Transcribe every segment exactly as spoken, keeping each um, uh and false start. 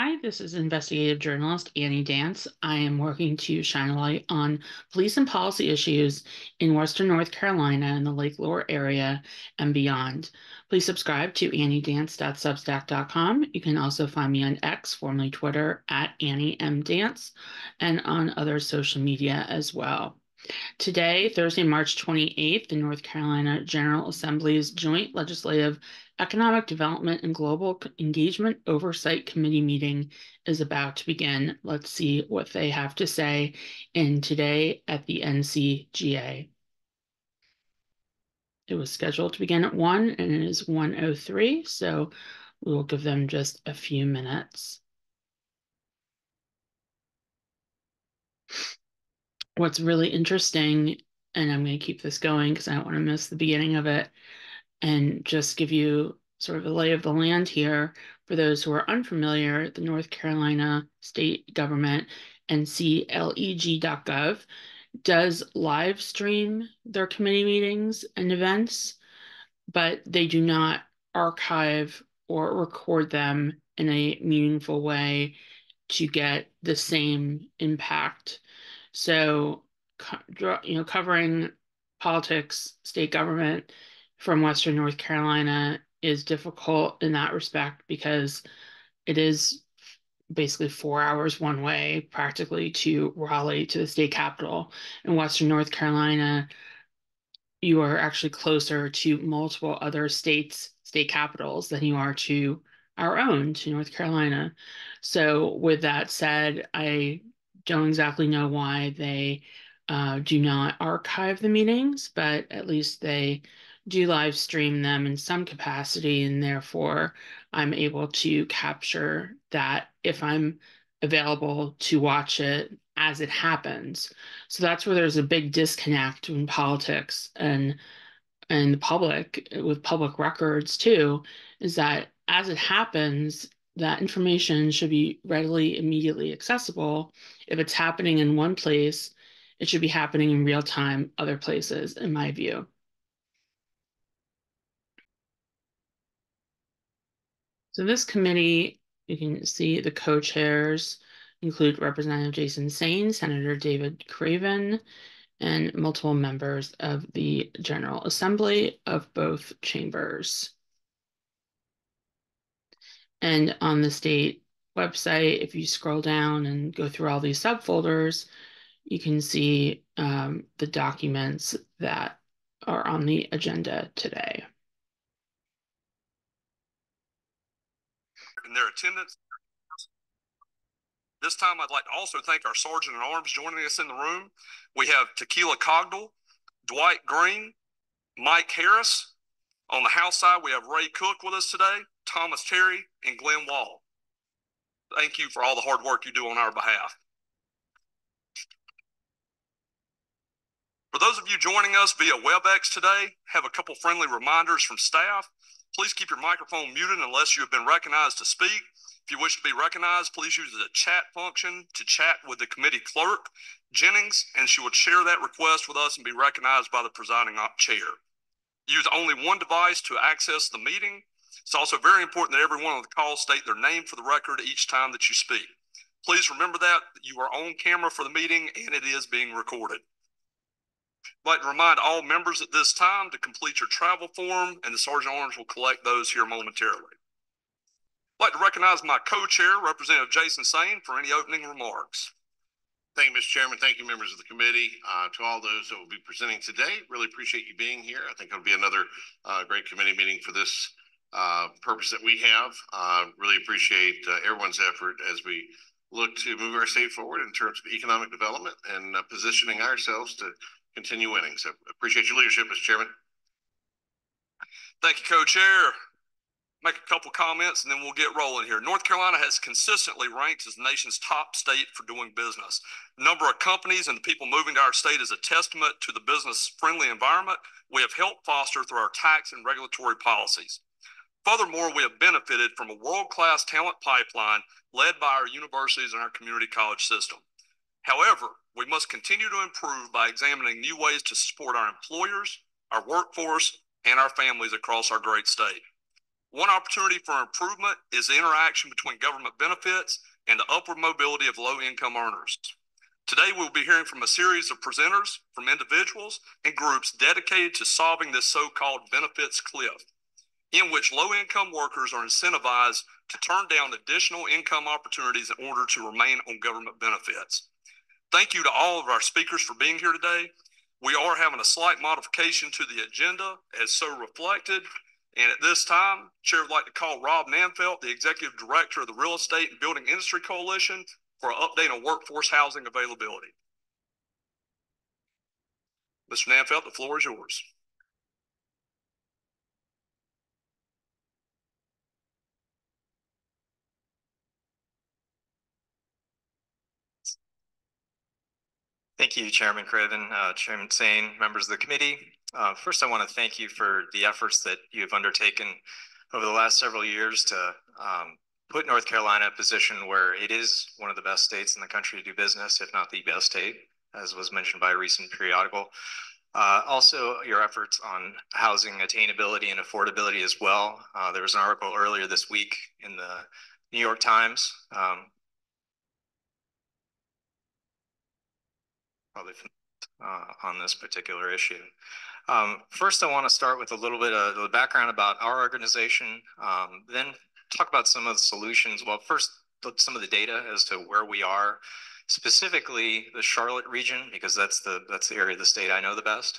Hi, this is investigative journalist Annie Dance. I am working to shine a light on police and policy issues in Western North Carolina and the Lake Lure area and beyond. Please subscribe to Annie Dance dot substack dot com. You can also find me on X, formerly Twitter, at AnnieMDance, and on other social media as well. Today, Thursday, March twenty-eighth, the North Carolina General Assembly's Joint Legislative Economic Development and Global Engagement Oversight Committee meeting is about to begin. Let's see what they have to say in Today at the N C G A. It was scheduled to begin at one and it is one oh three, so we will give them just a few minutes. What's really interesting, and I'm going to keep this going because I don't want to miss the beginning of it, and just give you sort of a lay of the land here. For those who are unfamiliar, the North Carolina state government and N C L E G dot gov does live stream their committee meetings and events, but they do not archive or record them in a meaningful way to get the same impact. So, you know, covering politics, state government from Western North Carolina is difficult in that respect because it is basically four hours one way practically to Raleigh, to the state capitol. In Western North Carolina, you are actually closer to multiple other states, state capitals than you are to our own, to North Carolina. So with that said, I don't exactly know why they uh, do not archive the meetings, but at least they do live stream them in some capacity, and therefore I'm able to capture that if I'm available to watch it as it happens. So that's where there's a big disconnect in politics and and the public, with public records too, is that as it happens, that information should be readily, immediately accessible. If it's happening in one place, it should be happening in real time other places, in my view. So this committee, you can see the co-chairs include Representative Jason Saine, Senator David Craven, and multiple members of the General Assembly of both chambers. And on the state website, if you scroll down and go through all these subfolders, you can see um, the documents that are on the agenda today. And their attendance. This time, I'd like to also thank our Sergeant at Arms joining us in the room. We have Tequila Cogdall, Dwight Green, Mike Harris. On the House side, we have Ray Cook with us today, Thomas Terry, and Glenn Wall. Thank you for all the hard work you do on our behalf. For those of you joining us via WebEx today, have a couple friendly reminders from staff. Please keep your microphone muted unless you have been recognized to speak. If you wish to be recognized, please use the chat function to chat with the committee clerk, Jennings, and she will share that request with us and be recognized by the presiding chair. Use only one device to access the meeting. It's also very important that everyone on the call state their name for the record each time that you speak. Please remember that you are on camera for the meeting and it is being recorded. I'd like to remind all members at this time to complete your travel form, and the Sergeant at Arms will collect those here momentarily. I'd like to recognize my co-chair, Representative Jason Saine, for any opening remarks. Thank you, Mister Chairman. Thank you, members of the committee. Uh, to all those that will be presenting today, really appreciate you being here. I think it'll be another uh, great committee meeting for this uh, purpose that we have. Uh, really appreciate uh, everyone's effort as we look to move our state forward in terms of economic development and uh, positioning ourselves to continue winning. So appreciate your leadership, Mister Chairman. Thank you, Co-Chair. Make a couple comments and then we'll get rolling here. North Carolina has consistently ranked as the nation's top state for doing business. The number of companies and the people moving to our state is a testament to the business-friendly environment we have helped foster through our tax and regulatory policies. Furthermore, we have benefited from a world-class talent pipeline led by our universities and our community college system. However, we must continue to improve by examining new ways to support our employers, our workforce, and our families across our great state. One opportunity for improvement is the interaction between government benefits and the upward mobility of low-income earners. Today, we'll be hearing from a series of presenters from individuals and groups dedicated to solving this so-called benefits cliff, in which low-income workers are incentivized to turn down additional income opportunities in order to remain on government benefits. Thank you to all of our speakers for being here today. We are having a slight modification to the agenda as so reflected. And at this time, Chair would like to call Rob Nanfelt, the Executive Director of the Real Estate and Building Industry Coalition, for an update on workforce housing availability. Mister Nanfelt, the floor is yours. Thank you, Chairman Craven, uh, Chairman Saine, members of the committee. Uh, first, I want to thank you for the efforts that you have undertaken over the last several years to um, put North Carolina in a position where it is one of the best states in the country to do business, if not the best state, as was mentioned by a recent periodical. Uh, also, your efforts on housing attainability and affordability as well. Uh, there was an article earlier this week in the New York Times, um, probably uh, on this particular issue. Um, first, I want to start with a little bit of the background about our organization, um, then talk about some of the solutions. Well, first, some of the data as to where we are, specifically the Charlotte region, because that's the that's the area of the state I know the best.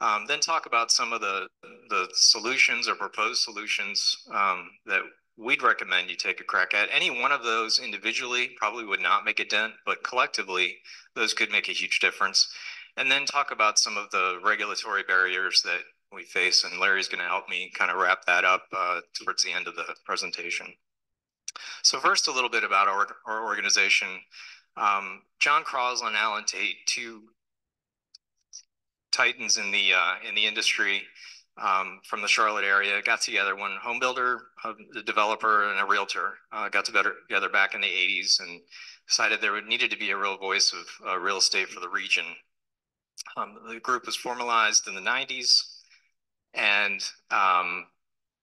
Um, then talk about some of the, the solutions or proposed solutions um, that we'd recommend you take a crack at. Any one of those individually probably would not make a dent, but collectively, those could make a huge difference. And then talk about some of the regulatory barriers that we face, and Larry's going to help me kind of wrap that up uh, towards the end of the presentation. So first, a little bit about our, our organization. Um, John Crosland and Alan Tate, two titans in the, uh, in the industry, Um, from the Charlotte area, got together. One home builder, a developer, and a realtor uh, got together back in the eighties and decided there needed to be a real voice of uh, real estate for the region. Um, the group was formalized in the nineties, and um,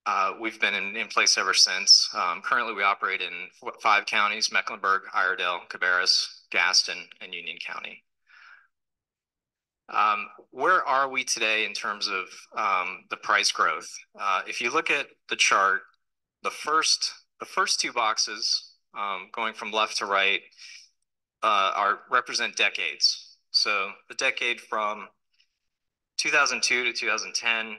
uh, we've been in, in place ever since. Um, currently, we operate in five counties: Mecklenburg, Iredell, Cabarrus, Gaston, and Union County. Um, where are we today in terms of um, the price growth? Uh, if you look at the chart, the first the first two boxes um, going from left to right uh, are represent decades. So the decade from two thousand two to two thousand ten,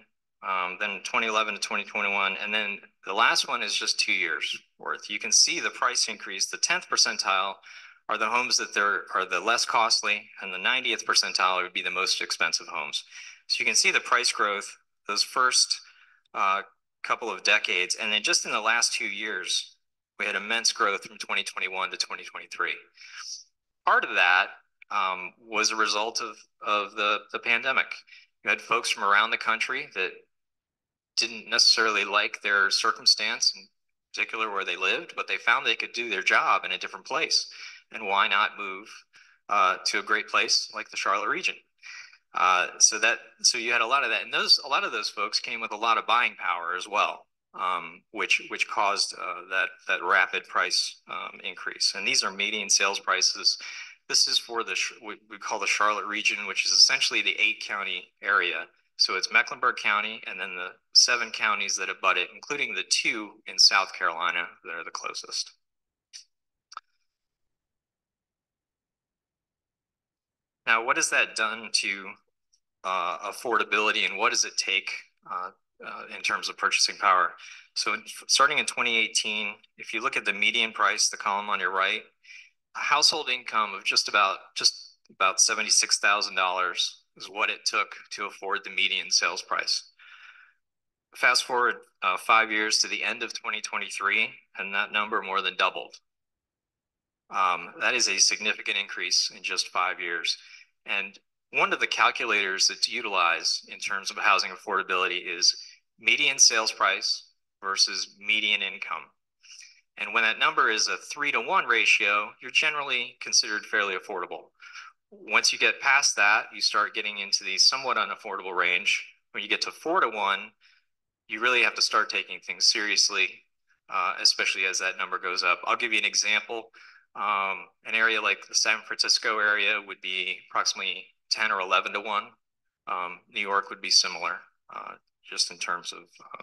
um, then twenty eleven to twenty twenty-one, and then the last one is just two years worth. You can see the price increase. The tenth percentile are the homes that they're, are the less costly, and the ninetieth percentile would be the most expensive homes. So you can see the price growth, those first uh, couple of decades, and then just in the last two years, we had immense growth from twenty twenty-one to twenty twenty-three. Part of that um, was a result of, of the, the pandemic. You had folks from around the country that didn't necessarily like their circumstance, in particular where they lived, but they found they could do their job in a different place. And why not move uh, to a great place like the Charlotte region? Uh, so that so you had a lot of that, and those a lot of those folks came with a lot of buying power as well, um, which which caused uh, that that rapid price um, increase. And these are median sales prices. This is for the what we call the Charlotte region, which is essentially the eight county area. So it's Mecklenburg County, and then the seven counties that abut it, including the two in South Carolina that are the closest. Now, what has that done to uh, affordability, and what does it take uh, uh, in terms of purchasing power? So starting in twenty eighteen, if you look at the median price, the column on your right, a household income of just about just about seventy-six thousand dollars is what it took to afford the median sales price. Fast forward uh, five years to the end of twenty twenty-three, and that number more than doubled. Um, that is a significant increase in just five years. And one of the calculators that's utilized in terms of housing affordability is median sales price versus median income. And when that number is a three to one ratio, you're generally considered fairly affordable. Once you get past that, you start getting into the somewhat unaffordable range. When you get to four to one, you really have to start taking things seriously, uh, especially as that number goes up. I'll give you an example. Um, an area like the San Francisco area would be approximately ten or eleven to one. Um, New York would be similar, uh, just in terms of uh,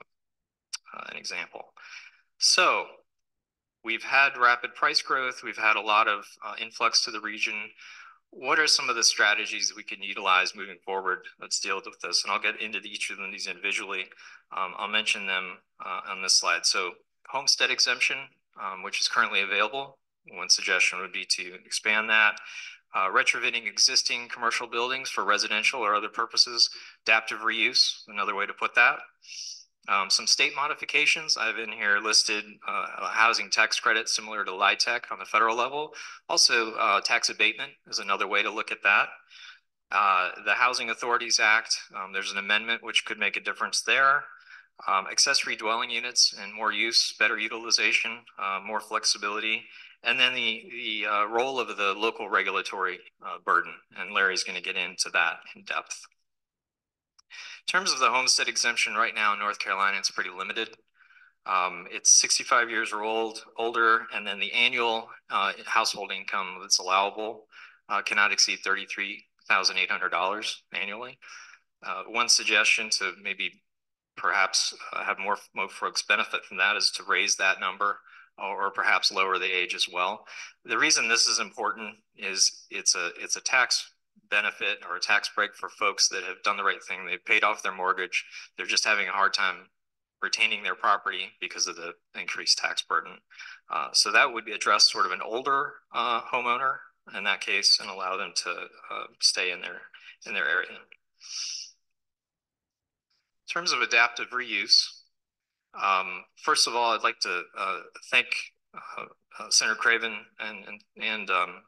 uh, an example. So we've had rapid price growth. We've had a lot of uh, influx to the region. What are some of the strategies that we can utilize moving forward? Let's deal with this. And I'll get into each of them, these individually. Um, I'll mention them uh, on this slide. So homestead exemption, um, which is currently available. One suggestion would be to expand that. Uh, retrofitting existing commercial buildings for residential or other purposes. Adaptive reuse, another way to put that. Um, some state modifications. I've in here listed uh, a housing tax credit similar to LIHTC on the federal level. Also, uh, tax abatement is another way to look at that. Uh, the Housing Authorities Act, um, there's an amendment which could make a difference there. Um, accessory dwelling units and more use, better utilization, uh, more flexibility. And then the, the uh, role of the local regulatory uh, burden. And Larry's going to get into that in depth. In terms of the homestead exemption right now in North Carolina, it's pretty limited. Um, it's sixty-five years or old, older, and then the annual uh, household income that's allowable uh, cannot exceed thirty-three thousand eight hundred dollars annually. Uh, one suggestion to maybe perhaps uh, have more, more folks benefit from that is to raise that number or perhaps lower the age as well. The reason this is important is it's a, it's a tax benefit or a tax break for folks that have done the right thing. They've paid off their mortgage. They're just having a hard time retaining their property because of the increased tax burden. Uh, so that would address sort of an older uh, homeowner in that case and allow them to uh, stay in their, in their area. In terms of adaptive reuse, um, first of all, I'd like to uh, thank uh, uh, Senator Craven and, and, and um,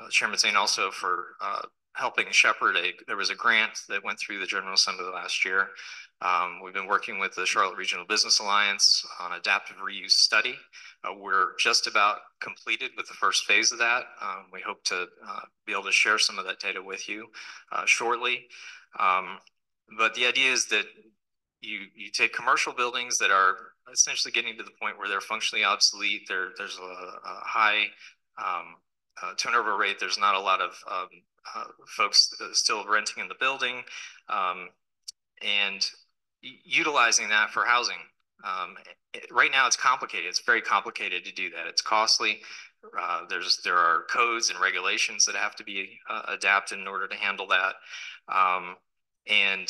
uh, Chairman Saine also for uh, helping shepherd a, there was a grant that went through the General Assembly last year. Um, we've been working with the Charlotte Regional Business Alliance on adaptive reuse study. Uh, we're just about completed with the first phase of that. Um, we hope to uh, be able to share some of that data with you uh, shortly. Um, but the idea is that you, you take commercial buildings that are essentially getting to the point where they're functionally obsolete. There, there's a, a high um, uh, turnover rate. There's not a lot of um, Uh, folks still renting in the building, um, and utilizing that for housing. Um, it, right now it's complicated. It's very complicated to do that. It's costly. Uh, there's, there are codes and regulations that have to be uh, adapted in order to handle that. Um, and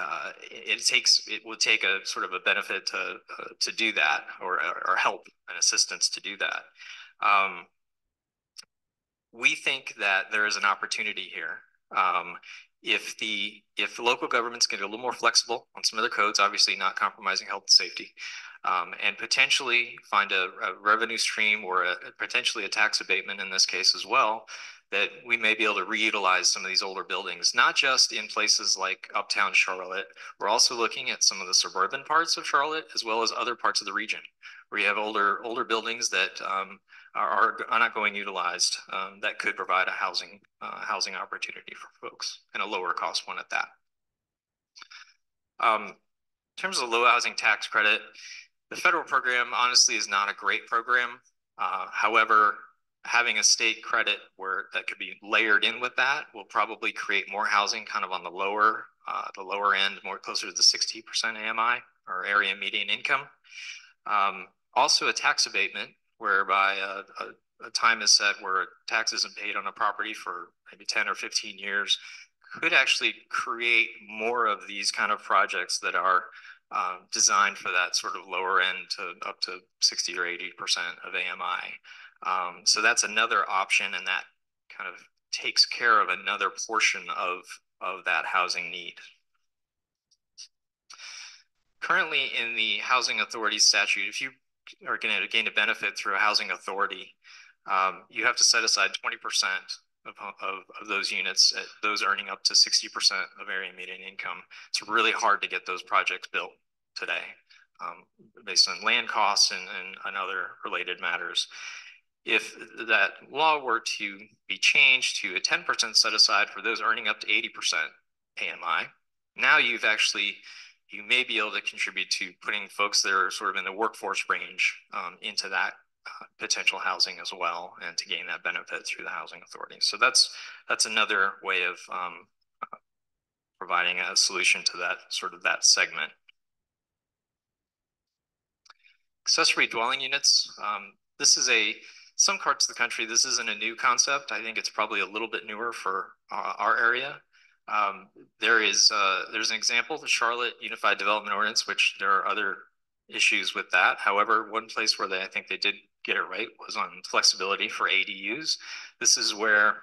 uh, it, it takes, it will take a sort of a benefit to, uh, to do that, or, or help and assistance to do that. Um, We think that there is an opportunity here. Um, if the if local governments get a little more flexible on some of their codes, obviously not compromising health and safety, um, and potentially find a, a revenue stream or a, potentially a tax abatement in this case as well, that we may be able to reutilize some of these older buildings, not just in places like Uptown Charlotte. We're also looking at some of the suburban parts of Charlotte, as well as other parts of the region, where you have older older buildings that um, are, are not going utilized, um, that could provide a housing uh, housing opportunity for folks, and a lower cost one at that. Um, in terms of low housing tax credit, the federal program honestly is not a great program. Uh, however, having a state credit where that could be layered in with that will probably create more housing kind of on the lower, uh, the lower end, more closer to the sixty percent A M I or area median income. Um, also a tax abatement whereby a, a, a time is set where tax isn't paid on a property for maybe ten or fifteen years could actually create more of these kind of projects that are uh, designed for that sort of lower end to up to sixty or eighty percent of A M I. Um, so that's another option, and that kind of takes care of another portion of, of that housing need. Currently in the Housing Authority statute, if you are going to gain a benefit through a housing authority, um, you have to set aside twenty percent of, of, of those units, at those earning up to sixty percent of area median income. It's really hard to get those projects built today, um, based on land costs and, and, and other related matters. If that law were to be changed to a ten percent set aside for those earning up to eighty percent A M I, now you've actually you may be able to contribute to putting folks that are sort of in the workforce range um, into that uh, potential housing as well, and to gain that benefit through the housing authority. So that's that's another way of um, uh, providing a solution to that sort of that segment. Accessory dwelling units. Um, this is a some parts of the country. This isn't a new concept. I think it's probably a little bit newer for uh, our area. Um, there is uh, there's an example, the Charlotte Unified Development Ordinance, which there are other issues with that. However, one place where they I think they did get it right was on flexibility for A D Us. This is where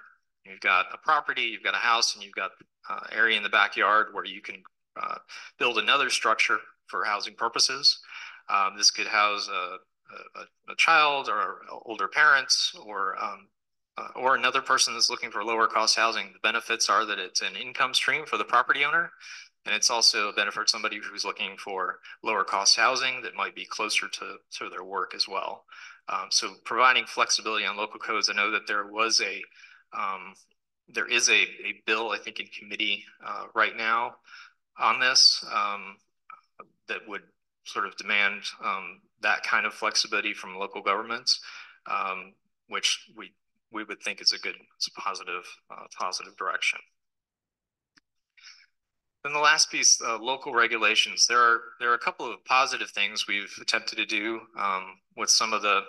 you've got a property, you've got a house, and you've got uh, area in the backyard where you can uh, build another structure for housing purposes. Um, this could house a, a, a child or older parents, or um, uh, or another person that's looking for lower cost housing. The benefits are that it's an income stream for the property owner, and it's also a benefit for somebody who's looking for lower cost housing that might be closer to, to their work as well. Um, so providing flexibility on local codes. I know that there was a, um, there is a, a bill, I think, in committee uh, right now on this um, that would sort of demand um, that kind of flexibility from local governments, um, which we we would think is a good, it's a positive, uh, positive direction. Then the last piece, uh, local regulations. There are there are a couple of positive things we've attempted to do um, with some of the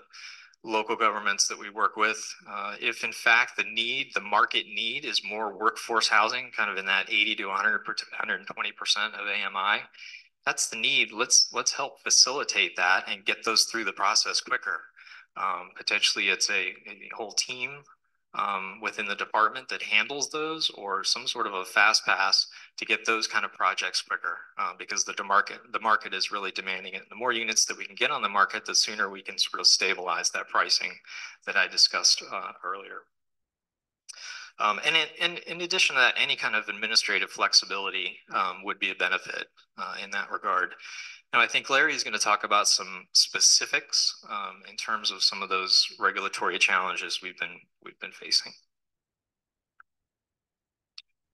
local governments that we work with. Uh, if in fact the need, the market need, is more workforce housing, kind of in that eighty to one hundred, one hundred twenty percent of A M I. That's the need. Let's let's help facilitate that and get those through the process quicker. Um, potentially, it's a, a whole team um, within the department that handles those, or some sort of a fast pass to get those kind of projects quicker. Uh, because the market the market is really demanding it. The more units that we can get on the market, the sooner we can sort of stabilize that pricing that I discussed uh, earlier. Um, and in, in, in addition to that, any kind of administrative flexibility um, would be a benefit uh, in that regard. Now, I think Larry is going to talk about some specifics um, in terms of some of those regulatory challenges we've been we've been facing.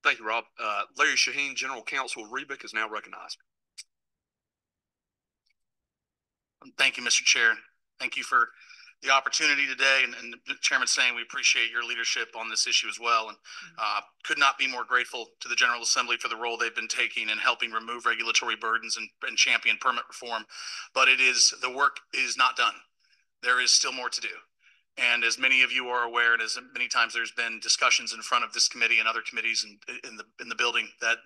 Thank you, Rob. Uh, Larry Shaheen, General Counsel, R E B I C, is now recognized. Thank you, Mister Chair. Thank you for the opportunity today, and, and the Chairman Saine, we appreciate your leadership on this issue as well, and uh, could not be more grateful to the General Assembly for the role they've been taking in helping remove regulatory burdens and, and champion permit reform. But it is, the work is not done. There is still more to do. And as many of you are aware, and as many times there's been discussions in front of this committee and other committees in, in the in the building, that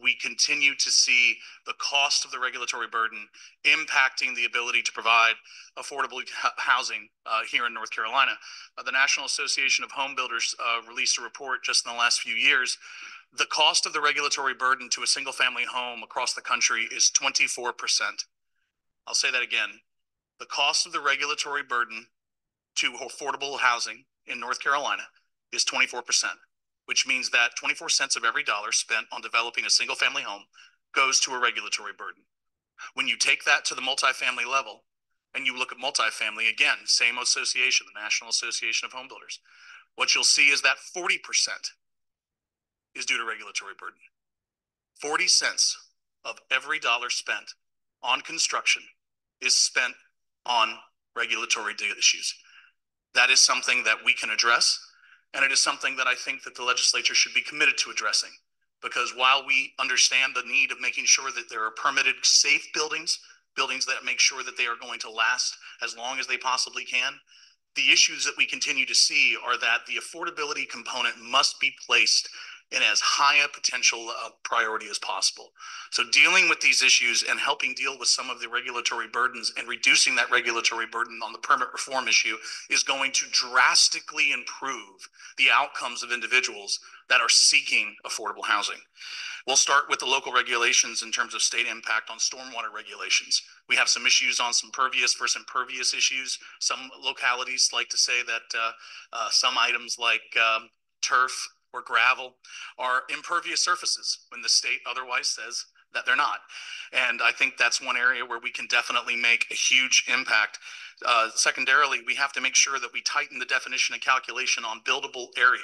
we continue to see the cost of the regulatory burden impacting the ability to provide affordable housing uh, here in North Carolina. Uh, the National Association of Home Builders uh, released a report just in the last few years. The cost of the regulatory burden to a single family home across the country is twenty-four percent. I'll say that again. The cost of the regulatory burden to affordable housing in North Carolina is twenty-four percent. Which means that twenty-four cents of every dollar spent on developing a single family home goes to a regulatory burden. When you take that to the multifamily level and you look at multifamily, again, same association, the National Association of Home Builders, what you'll see is that forty percent is due to regulatory burden. forty cents of every dollar spent on construction is spent on regulatory issues. That is something that we can address. And it is something that I think that the legislature should be committed to addressing, because while we understand the need of making sure that there are permitted safe buildings, buildings that make sure that they are going to last as long as they possibly can, the issues that we continue to see are that the affordability component must be placed in as high a potential uh, priority as possible. So dealing with these issues and helping deal with some of the regulatory burdens and reducing that regulatory burden on the permit reform issue is going to drastically improve the outcomes of individuals that are seeking affordable housing. We'll start with the local regulations in terms of state impact on stormwater regulations. We have some issues on some pervious versus impervious issues. Some localities like to say that uh, uh, some items like um, turf or gravel are impervious surfaces when the state otherwise says that they're not. And I think that's one area where we can definitely make a huge impact. Uh, secondarily, we have to make sure that we tighten the definition and calculation on buildable area.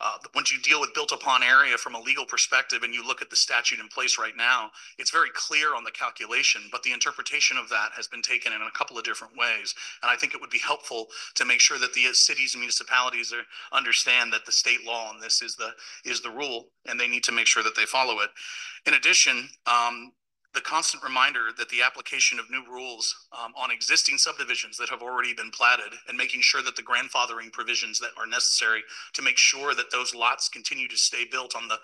Uh, once you deal with built upon area from a legal perspective and you look at the statute in place right now, it's very clear on the calculation, but the interpretation of that has been taken in a couple of different ways. And I think it would be helpful to make sure that the cities and municipalities are, understand that the state law on this is the, is the rule, and they need to make sure that they follow it. In addition, um, the constant reminder that the application of new rules um, on existing subdivisions that have already been platted, and making sure that the grandfathering provisions that are necessary to make sure that those lots continue to stay built on the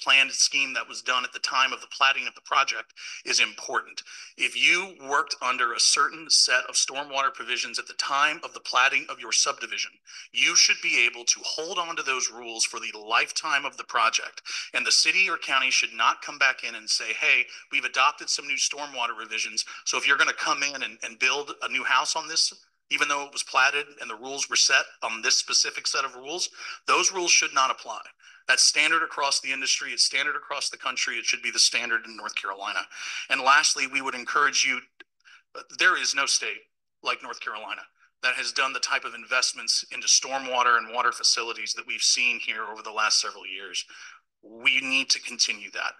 planned scheme that was done at the time of the platting of the project, is important. If you worked under a certain set of stormwater provisions at the time of the platting of your subdivision, you should be able to hold on to those rules for the lifetime of the project. And the city or county should not come back in and say, hey, we've adopted some new stormwater revisions, so if you're going to come in and, and build a new house on this, even though it was platted and the rules were set on this specific set of rules, those rules should not apply. That's standard across the industry. It's standard across the country. It should be the standard in North Carolina. And lastly, we would encourage you, there is no state like North Carolina that has done the type of investments into stormwater and water facilities that we've seen here over the last several years. We need to continue that.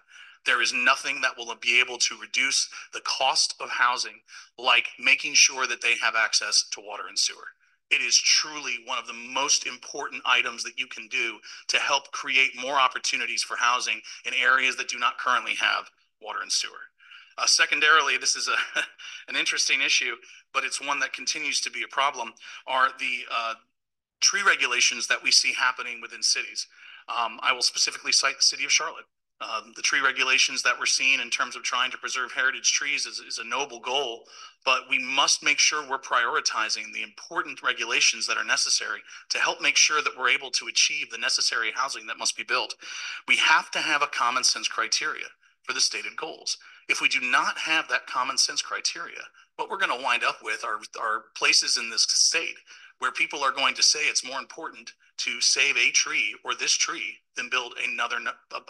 There is nothing that will be able to reduce the cost of housing like making sure that they have access to water and sewer. It is truly one of the most important items that you can do to help create more opportunities for housing in areas that do not currently have water and sewer. Uh, secondarily, this is a, an interesting issue, but it's one that continues to be a problem, are the uh, tree regulations that we see happening within cities. Um, I will specifically cite the city of Charlotte. Um, the tree regulations that we're seeing in terms of trying to preserve heritage trees is, is a noble goal, but we must make sure we're prioritizing the important regulations that are necessary to help make sure that we're able to achieve the necessary housing that must be built. We have to have a common sense criteria for the stated goals. If we do not have that common sense criteria, what we're going to wind up with are, are places in this state where people are going to say it's more important to save a tree or this tree than build another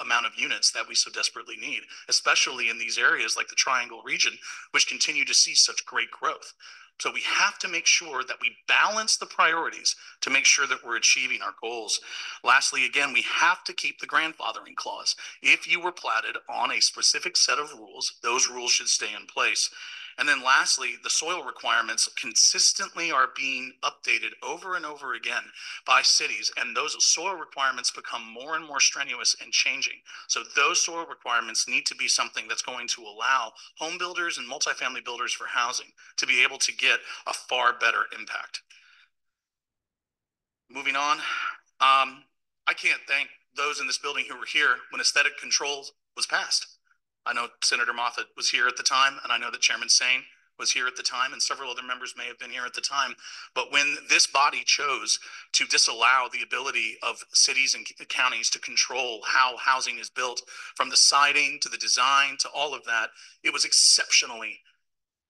amount of units that we so desperately need, especially in these areas like the Triangle region, which continue to see such great growth. So we have to make sure that we balance the priorities to make sure that we're achieving our goals. Lastly, again, we have to keep the grandfathering clause. If you were platted on a specific set of rules, those rules should stay in place. And then lastly, the soil requirements consistently are being updated over and over again by cities, and those soil requirements become more and more strenuous and changing. So those soil requirements need to be something that's going to allow home builders and multifamily builders for housing to be able to get a far better impact. Moving on, um, I can't thank those in this building who were here when aesthetic controls was passed. I know Senator Moffitt was here at the time, and I know that Chairman Saine was here at the time, and several other members may have been here at the time. But when this body chose to disallow the ability of cities and counties to control how housing is built, from the siding to the design to all of that, it was exceptionally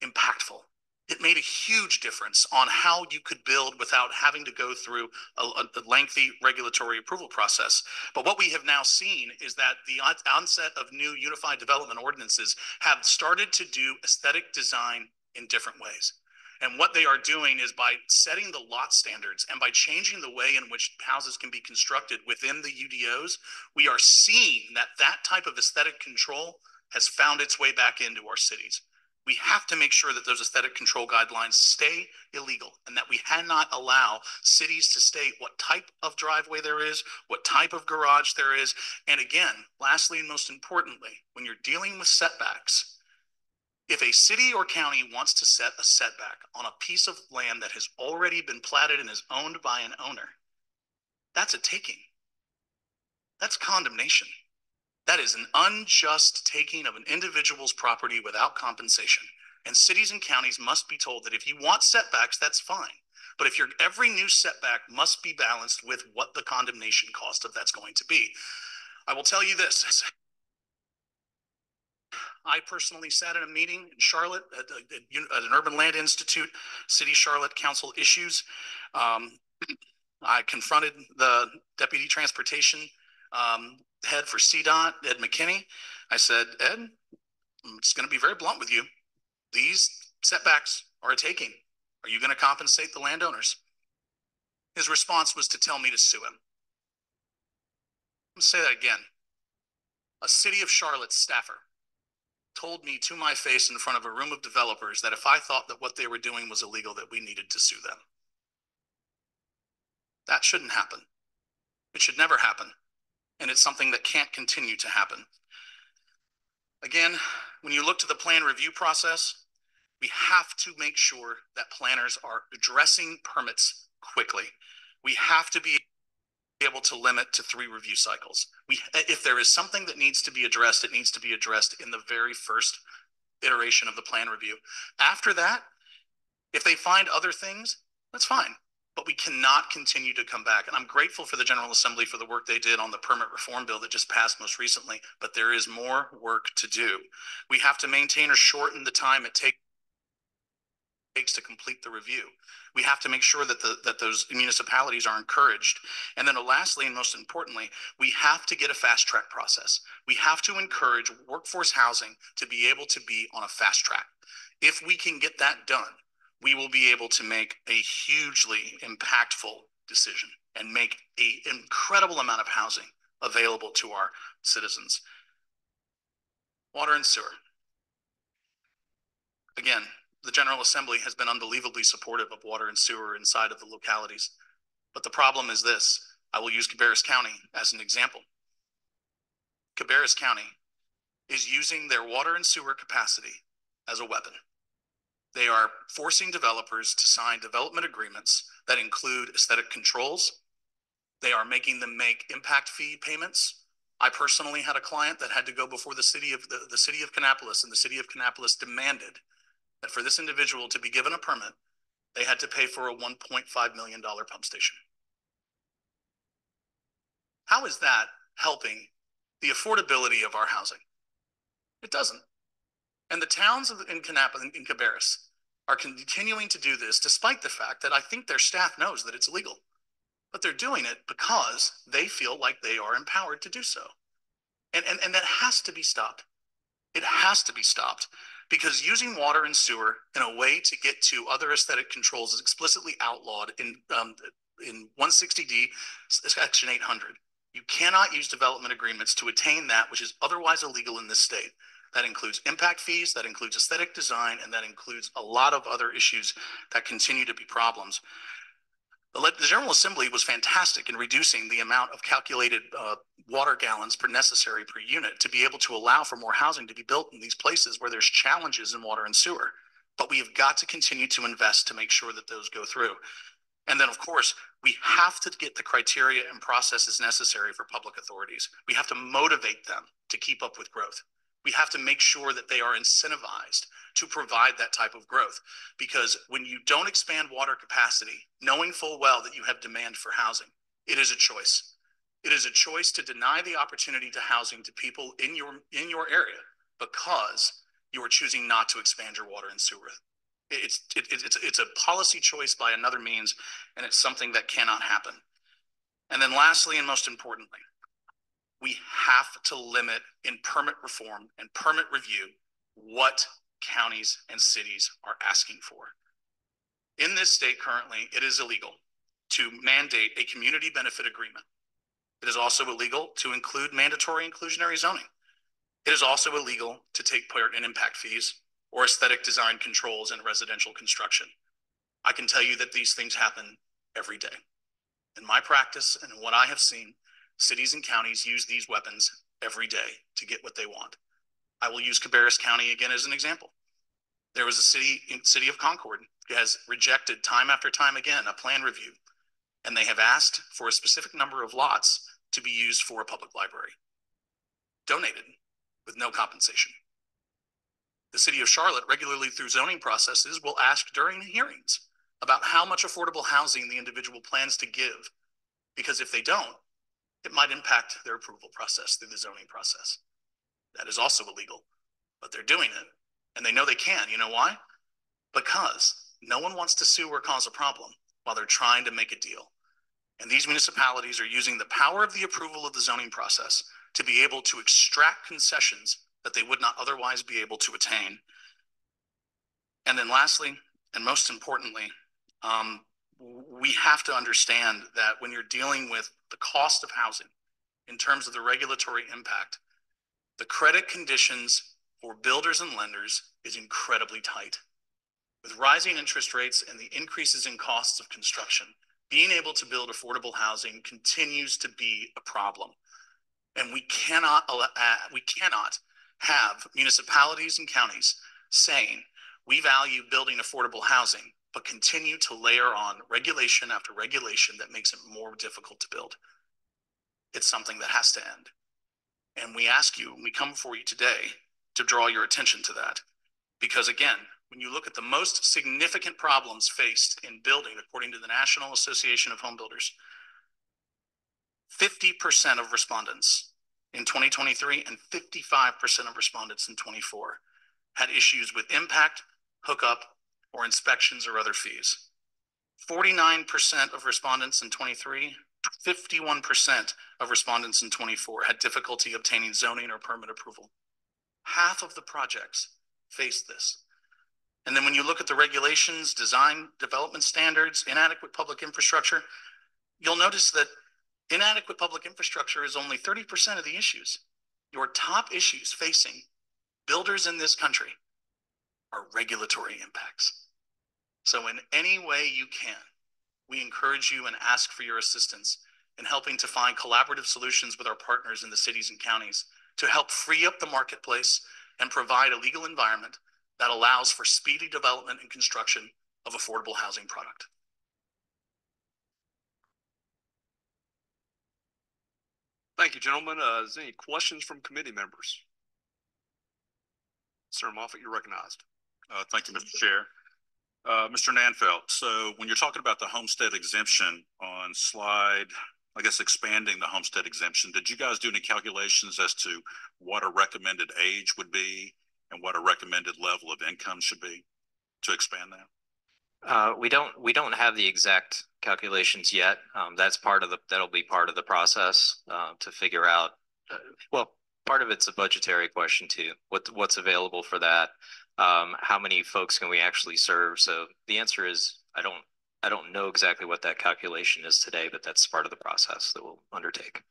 impactful. It made a huge difference on how you could build without having to go through a, a lengthy regulatory approval process. But what we have now seen is that the onset of new unified development ordinances have started to do aesthetic design in different ways. And what they are doing is, by setting the lot standards and by changing the way in which houses can be constructed within the U D Os, we are seeing that that type of aesthetic control has found its way back into our cities. We have to make sure that those aesthetic control guidelines stay illegal, and that we cannot allow cities to state what type of driveway there is, what type of garage there is. And again, lastly, and most importantly, when you're dealing with setbacks, if a city or county wants to set a setback on a piece of land that has already been platted and is owned by an owner, that's a taking. That's condemnation. That is an unjust taking of an individual's property without compensation. And cities and counties must be told that if you want setbacks, that's fine. But if you're, every new setback must be balanced with what the condemnation cost of that's going to be. I will tell you this. I personally sat in a meeting in Charlotte at, at, at an Urban Land Institute, City Charlotte Council issues. Um, I confronted the Deputy Transportation um, head for C DOT, Ed McKinney. I said, Ed, I'm just going to be very blunt with you. These setbacks are a taking. Are you going to compensate the landowners? His response was to tell me to sue him. Let me say that again. A City of Charlotte staffer told me to my face in front of a room of developers that if I thought that what they were doing was illegal, that we needed to sue them. That shouldn't happen. It should never happen. And it's something that can't continue to happen. Again, when you look to the plan review process, we have to make sure that planners are addressing permits quickly. We have to be able to limit to three review cycles. We, if there is something that needs to be addressed, it needs to be addressed in the very first iteration of the plan review. After that, if they find other things, that's fine. But we cannot continue to come back. And I'm grateful for the General Assembly for the work they did on the permit reform bill that just passed most recently, but there is more work to do. We have to maintain or shorten the time it takes takes to complete the review. We have to make sure that the that those municipalities are encouraged. And then lastly, and most importantly, we have to get a fast track process. We have to encourage workforce housing to be able to be on a fast track. If we can get that done, we will be able to make a hugely impactful decision and make an incredible amount of housing available to our citizens. Water and sewer. Again, the General Assembly has been unbelievably supportive of water and sewer inside of the localities. But the problem is this. I will use Cabarrus County as an example. Cabarrus County is using their water and sewer capacity as a weapon. They are forcing developers to sign development agreements that include aesthetic controls. They are making them make impact fee payments. I personally had a client that had to go before the city of the, the city of Kannapolis, and the city of Kannapolis demanded that for this individual to be given a permit, they had to pay for a one point five million dollars pump station. How is that helping the affordability of our housing? It doesn't. And the towns of, in Kannapolis and Cabarrus are continuing to do this, despite the fact that I think their staff knows that it's illegal. But they're doing it because they feel like they are empowered to do so. And, and, and that has to be stopped. It has to be stopped. Because using water and sewer in a way to get to other aesthetic controls is explicitly outlawed in, um, in one sixty D, section eight hundred. You cannot use development agreements to attain that which is otherwise illegal in this state. That includes impact fees, that includes aesthetic design, and that includes a lot of other issues that continue to be problems. The General Assembly was fantastic in reducing the amount of calculated uh, water gallons per necessary per unit to be able to allow for more housing to be built in these places where there's challenges in water and sewer. But we have got to continue to invest to make sure that those go through. And then, of course, we have to get the criteria and processes necessary for public authorities. We have to motivate them to keep up with growth. We have to make sure that they are incentivized to provide that type of growth, because when you don't expand water capacity, knowing full well that you have demand for housing, it is a choice. It is a choice to deny the opportunity to housing to people in your, in your area because you are choosing not to expand your water and sewer. It's, it, it's, it's a policy choice by another means, and it's something that cannot happen. And then lastly, and most importantly, we have to limit in permit reform and permit review what counties and cities are asking for. In this state currently, it is illegal to mandate a community benefit agreement. It is also illegal to include mandatory inclusionary zoning. It is also illegal to take part in impact fees or aesthetic design controls in residential construction. I can tell you that these things happen every day. In my practice and in what I have seen, cities and counties use these weapons every day to get what they want. I will use Cabarrus County again as an example. There was a city, city of Concord, who has rejected time after time again a plan review, and they have asked for a specific number of lots to be used for a public library, donated with no compensation. The city of Charlotte regularly through zoning processes will ask during hearings about how much affordable housing the individual plans to give, because if they don't, it might impact their approval process through the zoning process. That is also illegal, but they're doing it and they know they can. You know why? Because no one wants to sue or cause a problem while they're trying to make a deal. And these municipalities are using the power of the approval of the zoning process to be able to extract concessions that they would not otherwise be able to attain. And then lastly, And most importantly, um, we have to understand that when you're dealing with the cost of housing in terms of the regulatory impact, the credit conditions for builders and lenders is incredibly tight. With rising interest rates and the increases in costs of construction, being able to build affordable housing continues to be a problem. And we cannot, uh, we cannot have municipalities and counties saying, we value building affordable housing, but continue to layer on regulation after regulation that makes it more difficult to build. It's something that has to end. And we ask you, we come before you today to draw your attention to that. Because again, when you look at the most significant problems faced in building, according to the National Association of Home Builders, fifty percent of respondents in twenty twenty-three and fifty-five percent of respondents in twenty-four had issues with impact, hookup, or inspections or other fees. forty-nine percent of respondents in twenty-three, fifty-one percent of respondents in twenty-four had difficulty obtaining zoning or permit approval. Half of the projects faced this. And then when you look at the regulations, design, development standards, inadequate public infrastructure, you'll notice that inadequate public infrastructure is only thirty percent of the issues. Your top issues facing builders in this country are regulatory impacts. So in any way you can, we encourage you and ask for your assistance in helping to find collaborative solutions with our partners in the cities and counties to help free up the marketplace and provide a legal environment that allows for speedy development and construction of affordable housing product. Thank you, gentlemen. Uh, is there any questions from committee members? Sir Moffitt, you're recognized. Uh, thank you, Mister Chair. Uh, Mister Nanfelt, so when you're talking about the homestead exemption on slide, I guess expanding the homestead exemption, did you guys do any calculations as to what a recommended age would be and what a recommended level of income should be to expand that? Uh, we don't we don't have the exact calculations yet. Um, that's part of the that'll be part of the process uh, to figure out. Uh, well, part of it's a budgetary question too. What what's available for that? Um, how many folks can we actually serve? So the answer is I don't I don't know exactly what that calculation is today, but that's part of the process that we'll undertake.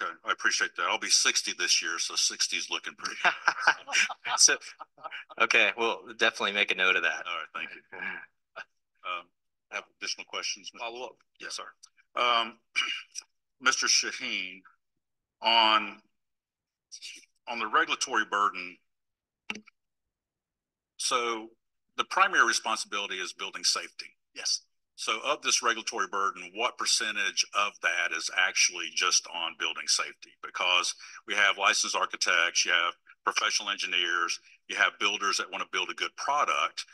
Okay, I appreciate that. I'll be sixty this year, so sixty is looking pretty good. So, okay, we'll definitely make a note of that. All right, thank you. Um, I have additional questions. Follow up. Yes, sir. Um, Mister Shaheen, on on the regulatory burden. So the primary responsibility is building safety. Yes. So of this regulatory burden, what percentage of that is actually just on building safety? Because we have licensed architects, you have professional engineers, you have builders that want to build a good product.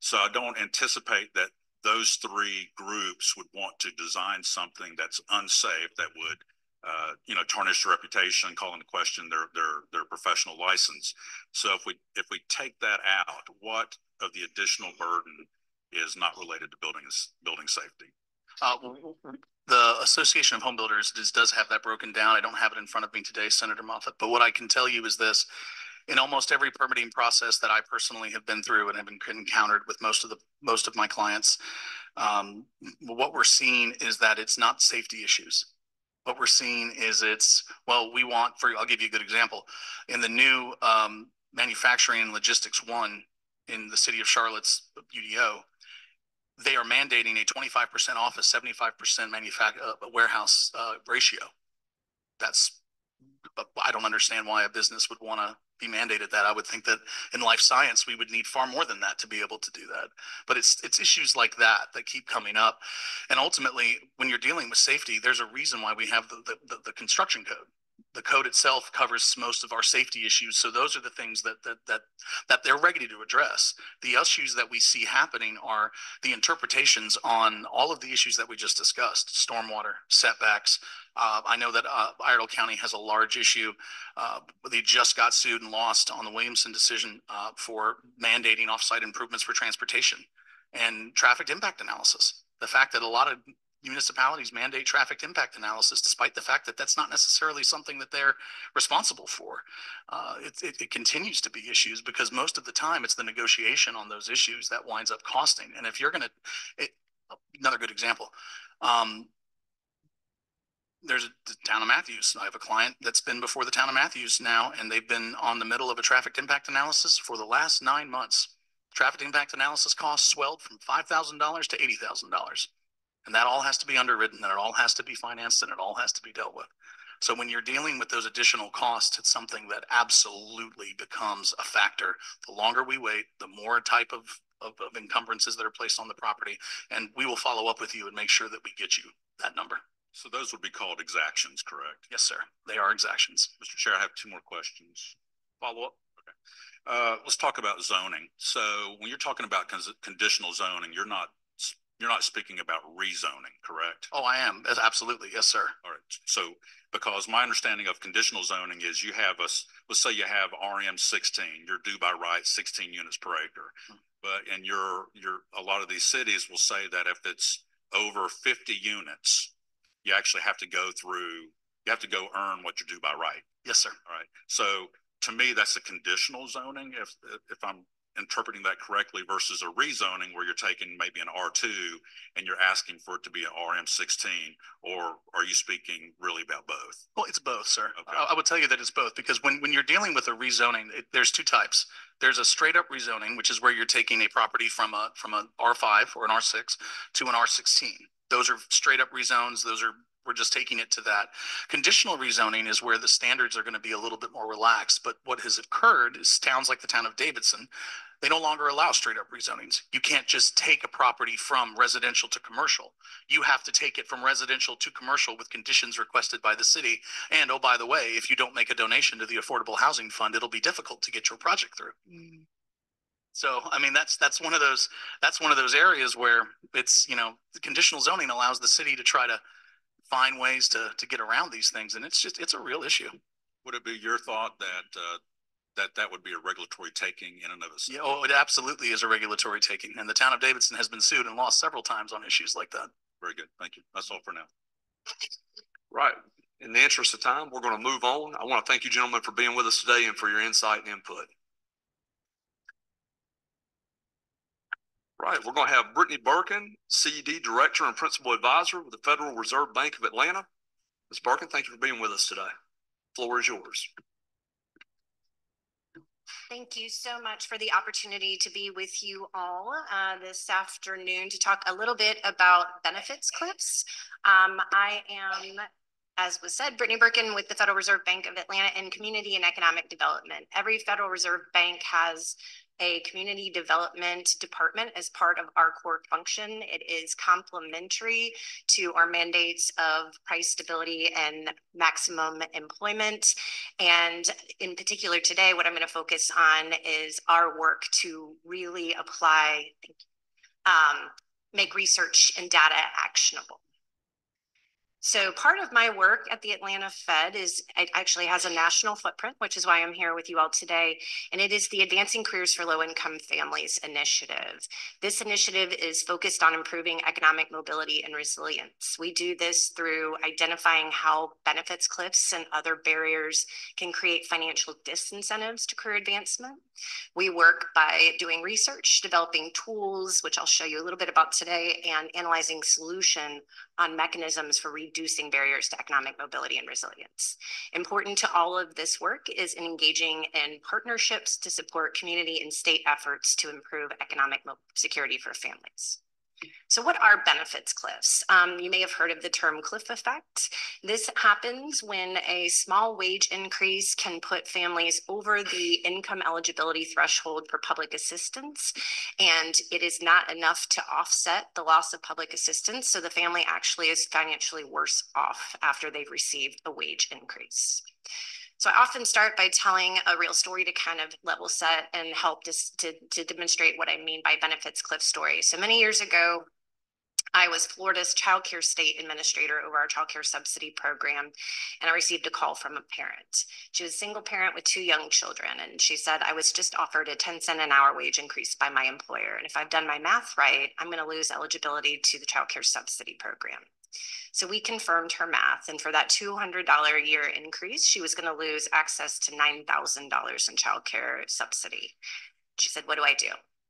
So I don't anticipate that those three groups would want to design something that's unsafe that would, uh, you know, tarnish their reputation, call into question their, their, their professional license. So if we, if we take that out, what of the additional burden is not related to buildings, building safety? Uh, the Association of Home Builders does, does have that broken down. I don't have it in front of me today, Senator Moffitt, but what I can tell you is this. In almost every permitting process that I personally have been through and have been encountered with most of the most of my clients, um, what we're seeing is that it's not safety issues. What we're seeing is it's, well, we want for, I'll give you a good example. In the new um, manufacturing and logistics one in the city of Charlotte's U D O, they are mandating a twenty-five percent office, seventy-five percent manufacturing uh, warehouse uh, ratio. That's, I don't understand why a business would want to be mandated that. I would think that in life science, we would need far more than that to be able to do that. But it's, it's issues like that that keep coming up. And ultimately, when you're dealing with safety, there's a reason why we have the, the, the, the construction code. The code itself covers most of our safety issues. So those are the things that, that, that, that they're ready to address. The issues that we see happening are the interpretations on all of the issues that we just discussed, stormwater, setbacks. Uh, I know that uh, Iredell County has a large issue. Uh, they just got sued and lost on the Williamson decision uh, for mandating offsite improvements for transportation and traffic impact analysis. The fact that a lot of municipalities mandate traffic impact analysis, despite the fact that that's not necessarily something that they're responsible for. Uh, it, it, it continues to be issues because most of the time it's the negotiation on those issues that winds up costing. And if you're going to, another good example, um, there's the town of Matthews. I have a client that's been before the town of Matthews now, and they've been on the middle of a traffic impact analysis for the last nine months. Traffic impact analysis costs swelled from five thousand dollars to eighty thousand dollars. And that all has to be underwritten, and it all has to be financed, and it all has to be dealt with. So when you're dealing with those additional costs, it's something that absolutely becomes a factor. The longer we wait, the more type of, of, of encumbrances that are placed on the property, and we will follow up with you and make sure that we get you that number. So those would be called exactions, correct? Yes, sir. They are exactions. Mister Chair, I have two more questions. Follow up. Okay. Uh, let's talk about zoning. So when you're talking about conditional zoning, you're not You're not speaking about rezoning, correct? Oh, I am. That's absolutely. Yes, sir. All right. So because my understanding of conditional zoning is you have us, let's say you have R M sixteen, you're due by right sixteen units per acre. Hmm. But and you're, you're, a lot of these cities will say that if it's over fifty units, you actually have to go through, you have to go earn what you're due by right. Yes, sir. All right. So to me, that's a conditional zoning. If, if I'm interpreting that correctly, versus a rezoning where you're taking maybe an R two and you're asking for it to be an R M sixteen, or are you speaking really about both? Well, it's both, sir. Okay. I, I would tell you that it's both, because when, when you're dealing with a rezoning, it, there's two types. There's a straight up rezoning, which is where you're taking a property from a from an R five or an R six to an R sixteen. Those are straight up rezones. Those are We're just taking it to that. Conditional rezoning is where the standards are going to be a little bit more relaxed. But what has occurred is towns like the town of Davidson, they no longer allow straight up rezonings. You can't just take a property from residential to commercial. You have to take it from residential to commercial with conditions requested by the city. And oh, by the way, if you don't make a donation to the Affordable Housing Fund, it'll be difficult to get your project through. Mm. So, I mean, that's that's one of those that's one of those areas where it's, you know, conditional zoning allows the city to try to find ways to, to get around these things. And it's just, it's a real issue. Would it be your thought that, uh, that that would be a regulatory taking in and of itself? Yeah, oh, it absolutely is a regulatory taking. And the town of Davidson has been sued and lost several times on issues like that. Very good. Thank you. That's all for now. Right. In the interest of time, we're going to move on. I want to thank you, gentlemen, for being with us today and for your insight and input. Right, we're going to have Brittany Birken, C E D Director and Principal Advisor with the Federal Reserve Bank of Atlanta. Miz Birken, thank you for being with us today. The floor is yours. Thank you so much for the opportunity to be with you all uh, this afternoon to talk a little bit about benefits clips. Um, I am, as was said, Brittany Birken with the Federal Reserve Bank of Atlanta in Community and Economic Development. Every Federal Reserve Bank has a community development department as part of our core function. It is complementary to our mandates of price stability and maximum employment. And in particular today, what I'm going to focus on is our work to really apply, um, make research and data actionable. So part of my work at the Atlanta Fed is, it actually has a national footprint, which is why I'm here with you all today. And it is the Advancing Careers for Low-Income Families initiative. This initiative is focused on improving economic mobility and resilience. We do this through identifying how benefits cliffs and other barriers can create financial disincentives to career advancement. We work by doing research, developing tools, which I'll show you a little bit about today, and analyzing solution on mechanisms for reducing barriers to economic mobility and resilience. Important to all of this work is in engaging in partnerships to support community and state efforts to improve economic security for families. So what are benefits cliffs? Um, you may have heard of the term cliff effect. This happens when a small wage increase can put families over the income eligibility threshold for public assistance, and it is not enough to offset the loss of public assistance, so the family actually is financially worse off after they've received a wage increase. So I often start by telling a real story to kind of level set and help to, to, to demonstrate what I mean by benefits cliff story. So many years ago, I was Florida's child care state administrator over our child care subsidy program, and I received a call from a parent. She was a single parent with two young children, and she said, I was just offered a ten cent an hour wage increase by my employer, and if I've done my math right, I'm going to lose eligibility to the child care subsidy program. So we confirmed her math, and for that two hundred dollars a year increase, she was going to lose access to nine thousand dollars in child care subsidy. She said, what do I do?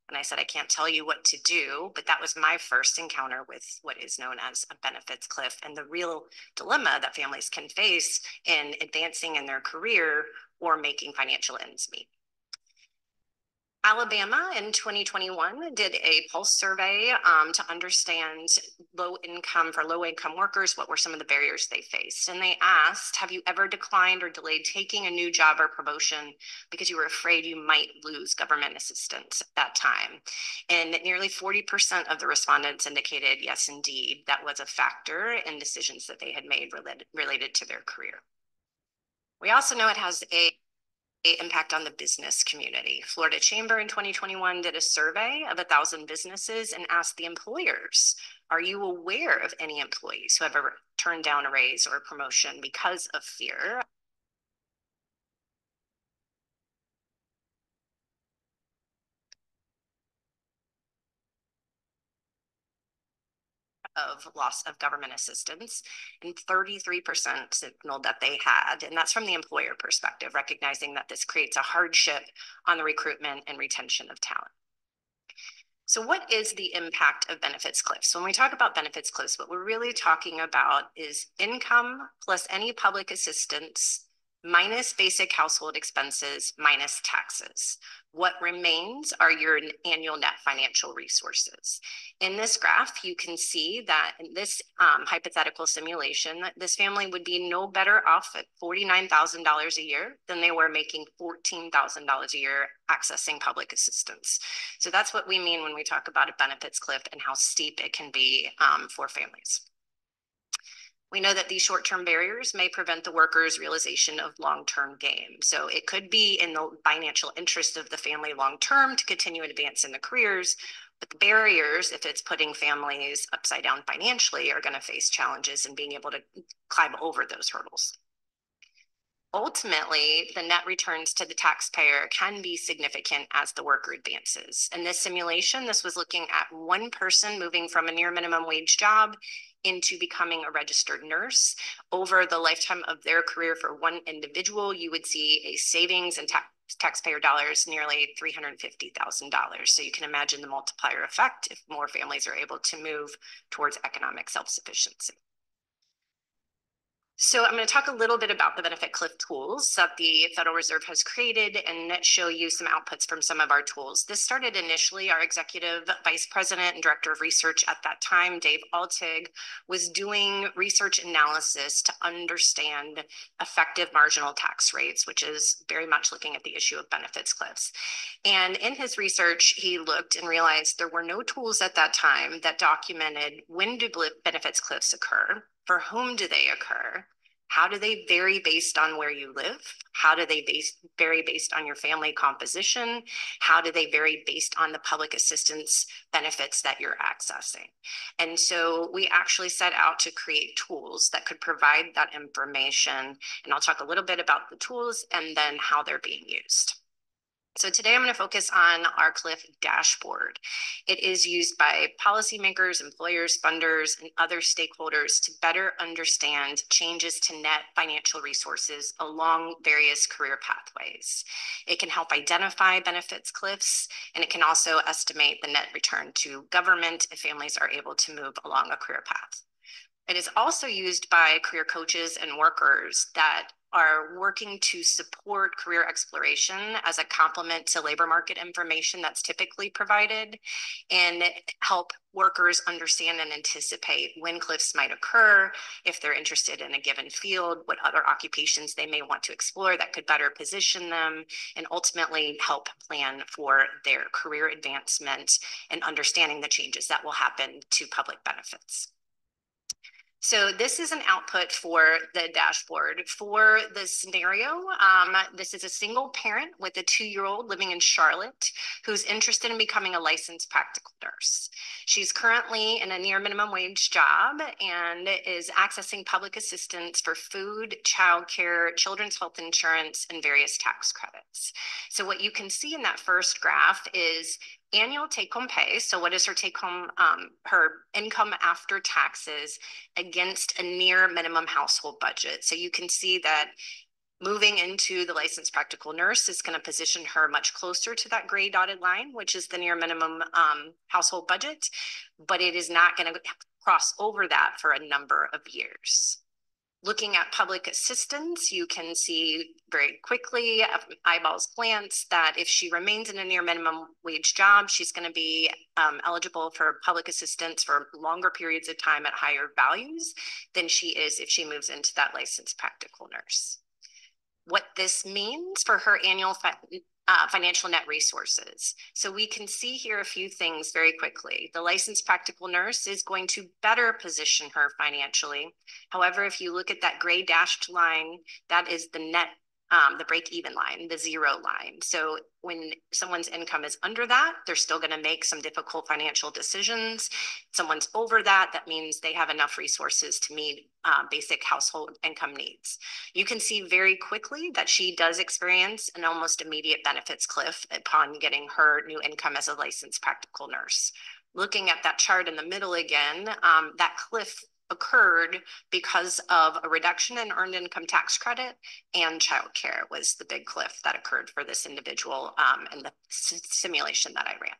And I said, I can't tell you what to do, but that was my first encounter with what is known as a benefits cliff and the real dilemma that families can face in advancing in their career or making financial ends meet. Alabama in twenty twenty-one did a pulse survey um, to understand low income for low income workers, what were some of the barriers they faced. And they asked, have you ever declined or delayed taking a new job or promotion because you were afraid you might lose government assistance at that time? And nearly forty percent of the respondents indicated, yes, indeed, that was a factor in decisions that they had made related, related to their career. We also know it has a impact on the business community. Florida Chamber in twenty twenty-one did a survey of one thousand businesses and asked the employers, are you aware of any employees who have ever turned down a raise or a promotion because of fear? Of loss of government assistance, and thirty-three percent signaled that they had, and that's from the employer perspective, recognizing that this creates a hardship on the recruitment and retention of talent. So what is the impact of benefits cliffs? When we talk about benefits cliffs, what we're really talking about is income plus any public assistance minus basic household expenses minus taxes. What remains are your annual net financial resources. In this graph, you can see that in this um, hypothetical simulation, this family would be no better off at forty-nine thousand dollars a year than they were making fourteen thousand dollars a year accessing public assistance. So that's what we mean when we talk about a benefits cliff and how steep it can be um, for families. We know that these short-term barriers may prevent the worker's realization of long-term gain. So it could be in the financial interest of the family long-term to continue and advance in the careers, but the barriers, if it's putting families upside down financially, are going to face challenges in being able to climb over those hurdles. Ultimately, the net returns to the taxpayer can be significant as the worker advances. In this simulation, this was looking at one person moving from a near minimum wage job into becoming a registered nurse. Over the lifetime of their career for one individual, you would see a savings in ta taxpayer dollars nearly three hundred fifty thousand dollars. So you can imagine the multiplier effect if more families are able to move towards economic self-sufficiency. So I'm going to talk a little bit about the benefit cliff tools that the Federal Reserve has created and show you some outputs from some of our tools. This started initially, our executive vice president and director of research at that time, Dave Altig, was doing research analysis to understand effective marginal tax rates, which is very much looking at the issue of benefits cliffs. And in his research, he looked and realized there were no tools at that time that documented when do benefits cliffs occur, for whom do they occur, how do they vary based on where you live, how do they base, vary based on your family composition, how do they vary based on the public assistance benefits that you're accessing. And so we actually set out to create tools that could provide that information, and I'll talk a little bit about the tools and then how they're being used. So today I'm going to focus on our cliff dashboard. It is used by policymakers, employers, funders, and other stakeholders to better understand changes to net financial resources along various career pathways. It can help identify benefits cliffs, and it can also estimate the net return to government if families are able to move along a career path. It is also used by career coaches and workers that are working to support career exploration as a complement to labor market information that's typically provided, and help workers understand and anticipate when cliffs might occur, if they're interested in a given field, what other occupations they may want to explore that could better position them, and ultimately help plan for their career advancement and understanding the changes that will happen to public benefits. So this is an output for the dashboard. For the scenario, um, this is a single parent with a two-year-old living in Charlotte who's interested in becoming a licensed practical nurse. She's currently in a near minimum wage job and is accessing public assistance for food, childcare, children's health insurance, and various tax credits. So what you can see in that first graph is annual take-home pay, so what is her take-home, um, her income after taxes against a near minimum household budget. So you can see that moving into the licensed practical nurse is going to position her much closer to that gray dotted line, which is the near minimum um, household budget, but it is not going to cross over that for a number of years. Looking at public assistance, you can see very quickly, eyeballs glance, that if she remains in a near minimum wage job, she's going to be um, eligible for public assistance for longer periods of time at higher values than she is if she moves into that licensed practical nurse. What this means for her annual fi uh, financial net resources. So we can see here a few things very quickly. The licensed practical nurse is going to better position her financially. However, if you look at that gray dashed line, that is the net, um, the break-even line, the zero line. So when someone's income is under that, they're still going to make some difficult financial decisions. Someone's over that, that means they have enough resources to meet uh, basic household income needs. You can see very quickly that she does experience an almost immediate benefits cliff upon getting her new income as a licensed practical nurse. Looking at that chart in the middle again, um, that cliff occurred because of a reduction in earned income tax credit, and childcare was the big cliff that occurred for this individual um, in the simulation that I ran.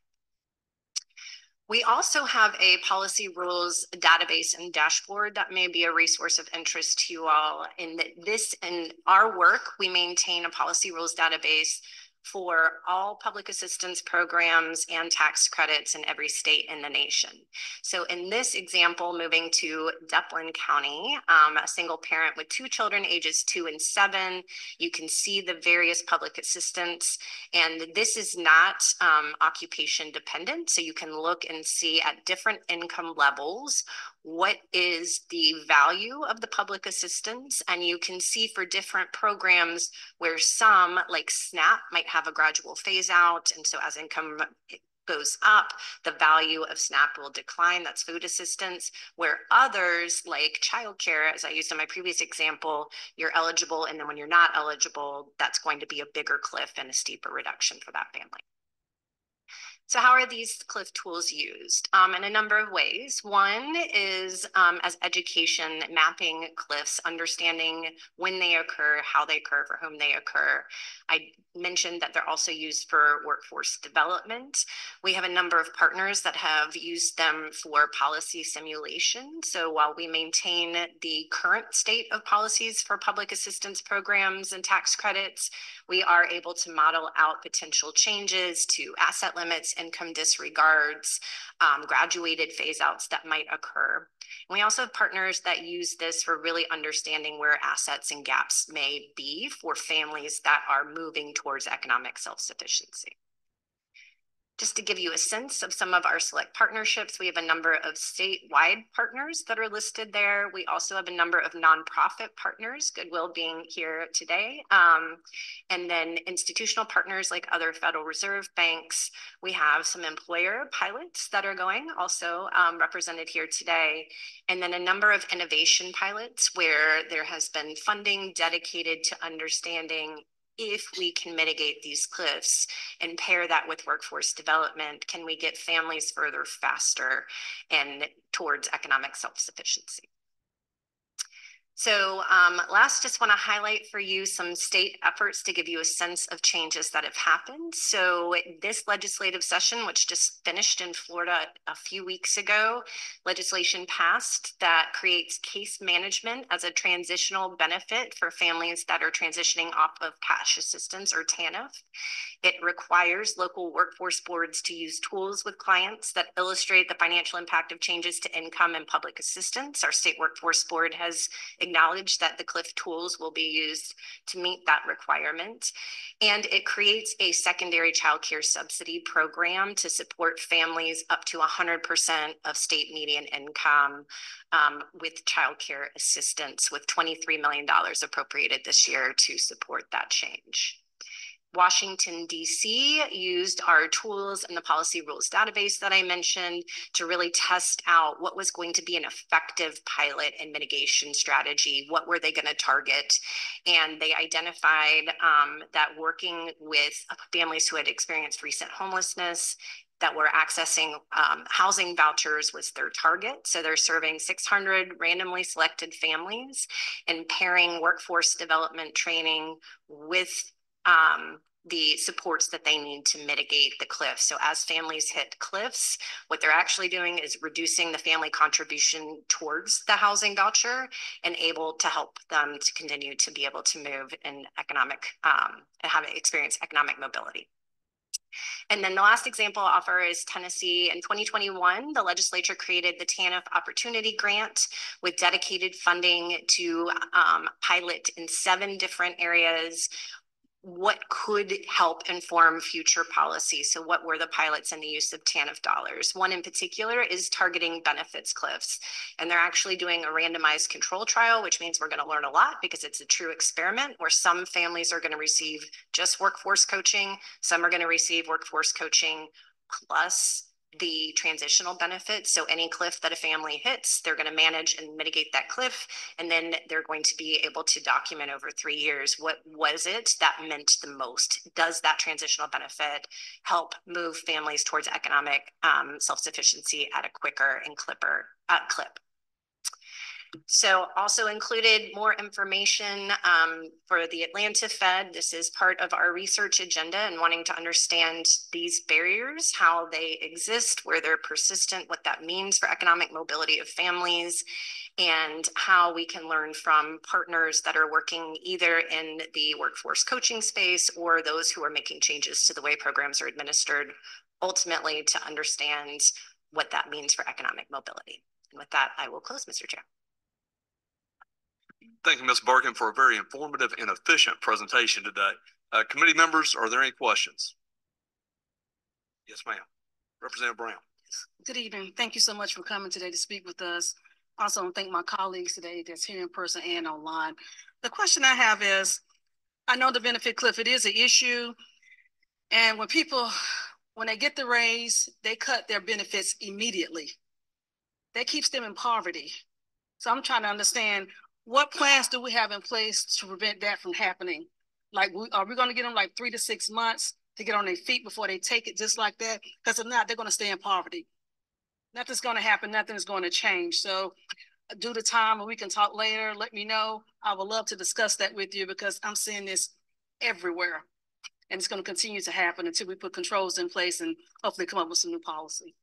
We also have a policy rules database and dashboard that may be a resource of interest to you all. In that this, in our work, we maintain a policy rules database for all public assistance programs and tax credits in every state in the nation. So in this example, moving to Duplin County, um, a single parent with two children ages two and seven, you can see the various public assistance, and this is not um, occupation dependent. So you can look and see at different income levels, what is the value of the public assistance? And you can see for different programs where some, like SNAP, might have a gradual phase out. And so as income goes up, the value of SNAP will decline. That's food assistance. Where others, like childcare, as I used in my previous example, you're eligible. And then when you're not eligible, that's going to be a bigger cliff and a steeper reduction for that family. So how are these cliff tools used? Um, in a number of ways. One is um, as education, mapping cliffs, understanding when they occur, how they occur, for whom they occur. I mentioned that they're also used for workforce development. We have a number of partners that have used them for policy simulation. So while we maintain the current state of policies for public assistance programs and tax credits, we are able to model out potential changes to asset limits, income disregards, um, graduated phase outs that might occur. And we also have partners that use this for really understanding where assets and gaps may be for families that are moving towards economic self-sufficiency. Just to give you a sense of some of our select partnerships, we have a number of statewide partners that are listed there. We also have a number of nonprofit partners, Goodwill being here today, um, and then institutional partners like other Federal Reserve banks. We have some employer pilots that are going, also um, represented here today, and then a number of innovation pilots where there has been funding dedicated to understanding if we can mitigate these cliffs and pair that with workforce development, can we get families further faster and towards economic self-sufficiency? So um, last, just want to highlight for you some state efforts to give you a sense of changes that have happened. So this legislative session, which just finished in Florida a few weeks ago, legislation passed that creates case management as a transitional benefit for families that are transitioning off of cash assistance, or T A N F. It requires local workforce boards to use tools with clients that illustrate the financial impact of changes to income and public assistance. Our state workforce board has acknowledge that the C L I F tools will be used to meet that requirement. And it creates a secondary child care subsidy program to support families up to one hundred percent of state median income um, with child care assistance, with twenty-three million dollars appropriated this year to support that change. Washington, D C used our tools and the policy rules database that I mentioned to really test out what was going to be an effective pilot and mitigation strategy. What were they going to target? And they identified um, that working with families who had experienced recent homelessness that were accessing um, housing vouchers was their target. So they're serving six hundred randomly selected families and pairing workforce development training with Um, the supports that they need to mitigate the C L I F. So as families hit C L I Fs, what they're actually doing is reducing the family contribution towards the housing voucher and able to help them to continue to be able to move in economic um, and have experience economic mobility. And then the last example I'll offer is Tennessee. In twenty twenty-one, the legislature created the T A N F Opportunity Grant with dedicated funding to um, pilot in seven different areas what could help inform future policy. So what were the pilots and the use of T A N F dollars? One in particular is targeting benefits cliffs. And they're actually doing a randomized control trial, which means we're going to learn a lot because it's a true experiment where some families are going to receive just workforce coaching. Some are going to receive workforce coaching plus the transitional benefits. So any cliff that a family hits, they're going to manage and mitigate that cliff. And then they're going to be able to document over three years, what was it that meant the most? Does that transitional benefit help move families towards economic um, self-sufficiency at a quicker and clipper uh, clip? So also included more information um, for the Atlanta Fed. This is part of our research agenda and wanting to understand these barriers, how they exist, where they're persistent, what that means for economic mobility of families, and how we can learn from partners that are working either in the workforce coaching space or those who are making changes to the way programs are administered, ultimately to understand what that means for economic mobility. And with that, I will close, Mister Chair. Thank you, Miz Birken, for a very informative and efficient presentation today. Uh, committee members, are there any questions? Yes, ma'am. Representative Brown. Good evening. Thank you so much for coming today to speak with us. Also, I want to thank my colleagues today that's here in person and online. The question I have is, I know the benefit cliff, it is an issue. And when people, when they get the raise, they cut their benefits immediately. That keeps them in poverty. So I'm trying to understand, what plans do we have in place to prevent that from happening? Like, we, are we going to get them like three to six months to get on their feet before they take it just like that? Because if not, they're going to stay in poverty. Nothing's going to happen. Nothing's going to change. So due to time, and we can talk later, let me know. I would love to discuss that with you because I'm seeing this everywhere. And it's going to continue to happen until we put controls in place and hopefully come up with some new policy.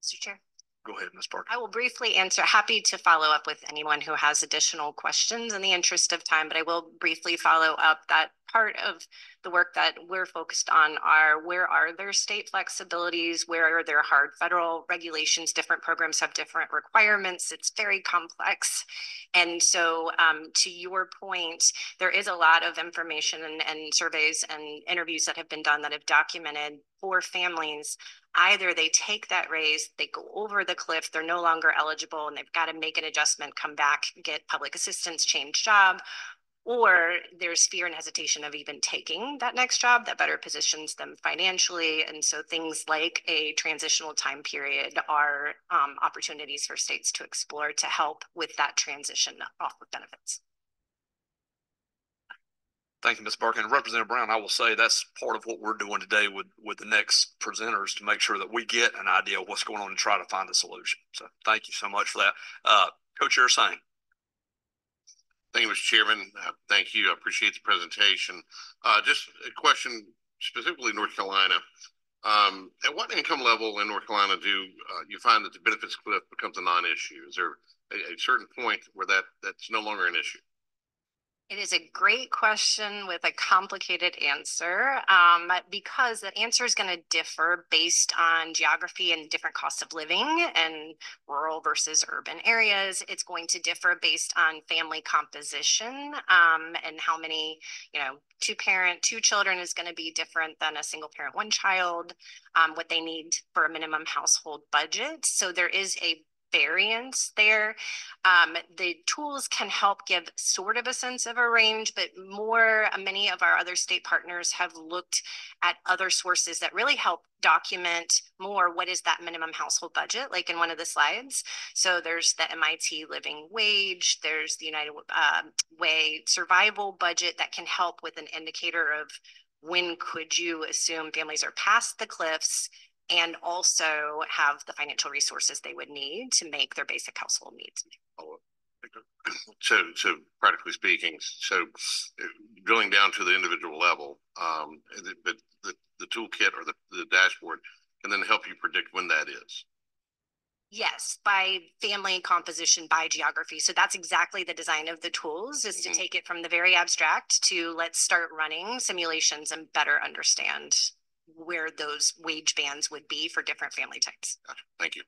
Mister Chair. Go ahead, Miz Birken. I will briefly answer. Happy to follow up with anyone who has additional questions in the interest of time, but I will briefly follow up that part of the work that we're focused on are where are there state flexibilities, where are there hard federal regulations, different programs have different requirements, it's very complex. And so um, to your point, there is a lot of information and, and surveys and interviews that have been done that have documented for families, either they take that raise, they go over the cliff, they're no longer eligible and they've got to make an adjustment, come back, get public assistance, change job, or there's fear and hesitation of even taking that next job that better positions them financially. And so things like a transitional time period are um, opportunities for states to explore to help with that transition off of benefits. Thank you, Miz Birken. Representative Brown, I will say that's part of what we're doing today with, with the next presenters to make sure that we get an idea of what's going on and try to find a solution. So thank you so much for that. Uh, Co-Chair Saine. Thank you, Mister Chairman. Uh, thank you. I appreciate the presentation. Uh, just a question specifically North Carolina. Um, at what income level in North Carolina do uh, you find that the benefits cliff becomes a non-issue? Is there a, a certain point where that, that's no longer an issue? It is a great question with a complicated answer um, because the answer is going to differ based on geography and different costs of living and rural versus urban areas. It's going to differ based on family composition um, and how many, you know, two parent, two children is going to be different than a single parent, one child, um, what they need for a minimum household budget. So there is a variance there. Um, the tools can help give sort of a sense of a range, but more, many of our other state partners have looked at other sources that really help document more what is that minimum household budget, like in one of the slides. So there's the M I T living wage, there's the United uh, Way survival budget that can help with an indicator of when could you assume families are past the cliffs and also have the financial resources they would need to make their basic household needs. So, so practically speaking, so drilling down to the individual level, um, but the, the toolkit or the, the dashboard can then help you predict when that is. Yes, by family composition, by geography. So that's exactly the design of the tools, is mm-hmm. to take it from the very abstract to let's start running simulations and better understand where those wage bands would be for different family types. Gotcha. Thank you.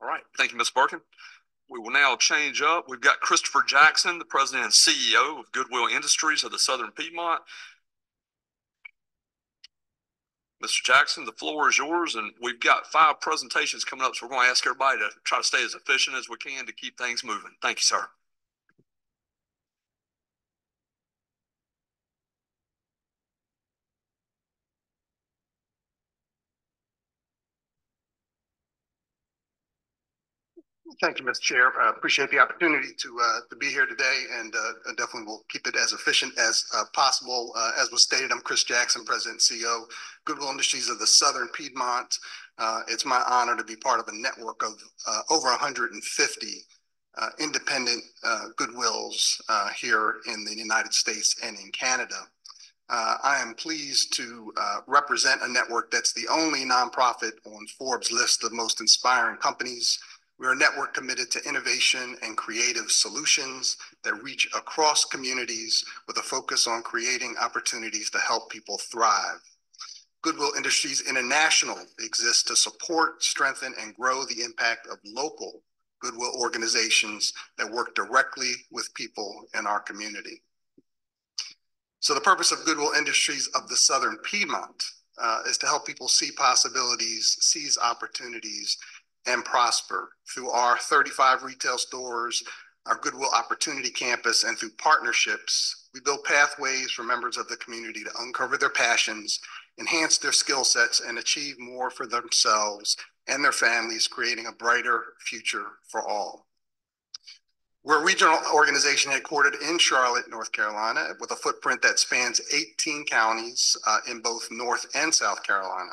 All right. Thank you, Miz Birken. We will now change up. We've got Christopher Jackson, the president and C E O of Goodwill Industries of the Southern Piedmont. Mister Jackson, the floor is yours, and we've got five presentations coming up, so we're going to ask everybody to try to stay as efficient as we can to keep things moving. Thank you, sir. Thank you, Mister Chair. I appreciate the opportunity to uh, to be here today, and uh, definitely will keep it as efficient as uh, possible. Uh, as was stated, I'm Chris Jackson, President and C E O, Goodwill Industries of the Southern Piedmont. Uh, it's my honor to be part of a network of uh, over one hundred fifty uh, independent uh, Goodwills uh, here in the United States and in Canada. Uh, I am pleased to uh, represent a network that's the only nonprofit on Forbes' list of most inspiring companies. We're a network committed to innovation and creative solutions that reach across communities with a focus on creating opportunities to help people thrive. Goodwill Industries International exists to support, strengthen, and grow the impact of local Goodwill organizations that work directly with people in our community. So the purpose of Goodwill Industries of the Southern Piedmont uh, is to help people see possibilities, seize opportunities, and prosper through our thirty-five retail stores, our Goodwill Opportunity Campus, and through partnerships. We build pathways for members of the community to uncover their passions, enhance their skill sets, and achieve more for themselves and their families, creating a brighter future for all. We're a regional organization headquartered in Charlotte, North Carolina, with a footprint that spans eighteen counties uh, in both North and South Carolina.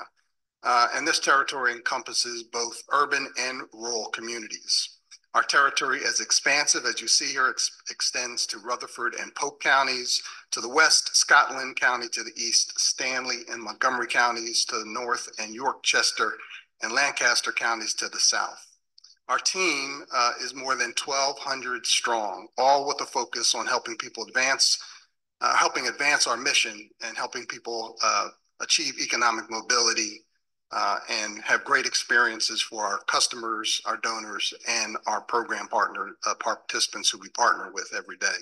Uh, and this territory encompasses both urban and rural communities. Our territory is expansive, as you see here, it extends to Rutherford and Polk counties, to the west, Scotland County, to the east, Stanley and Montgomery counties, to the north, and York, Chester, and Lancaster counties to the south. Our team uh, is more than twelve hundred strong, all with a focus on helping people advance, uh, helping advance our mission and helping people uh, achieve economic mobility, Uh, and have great experiences for our customers, our donors, and our program partner uh, participants who we partner with every day.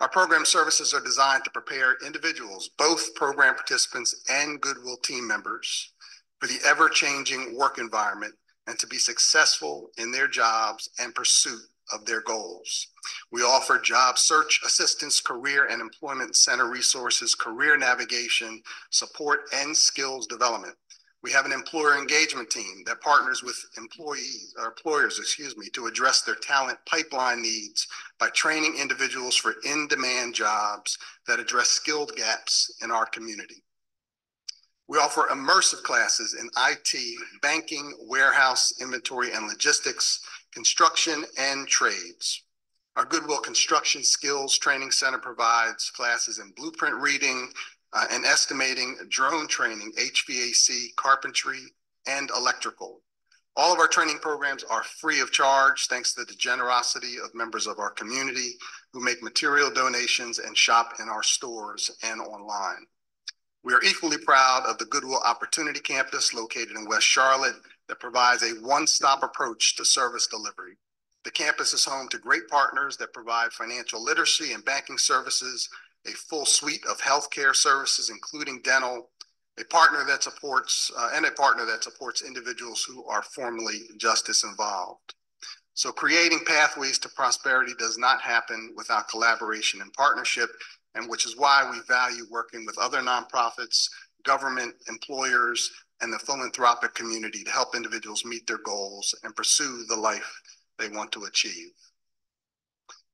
Our program services are designed to prepare individuals, both program participants and Goodwill team members, for the ever-changing work environment and to be successful in their jobs and pursuit of their goals. We offer job search assistance, career and employment center resources, career navigation, support, and skills development. We have an employer engagement team that partners with employees, or employers, excuse me, to address their talent pipeline needs by training individuals for in-demand jobs that address skilled gaps in our community. We offer immersive classes in I T, banking, warehouse, inventory and logistics, construction and trades. Our Goodwill Construction Skills Training Center provides classes in blueprint reading, Uh, and estimating, drone training, H V A C, carpentry, and electrical. All of our training programs are free of charge, thanks to the generosity of members of our community who make material donations and shop in our stores and online. We are equally proud of the Goodwill Opportunity Campus located in West Charlotte that provides a one-stop approach to service delivery. The campus is home to great partners that provide financial literacy and banking services, a full suite of healthcare services, including dental, a partner that supports, uh, and a partner that supports individuals who are formally justice involved. So creating pathways to prosperity does not happen without collaboration and partnership, and which is why we value working with other nonprofits, government, employers, and the philanthropic community to help individuals meet their goals and pursue the life they want to achieve.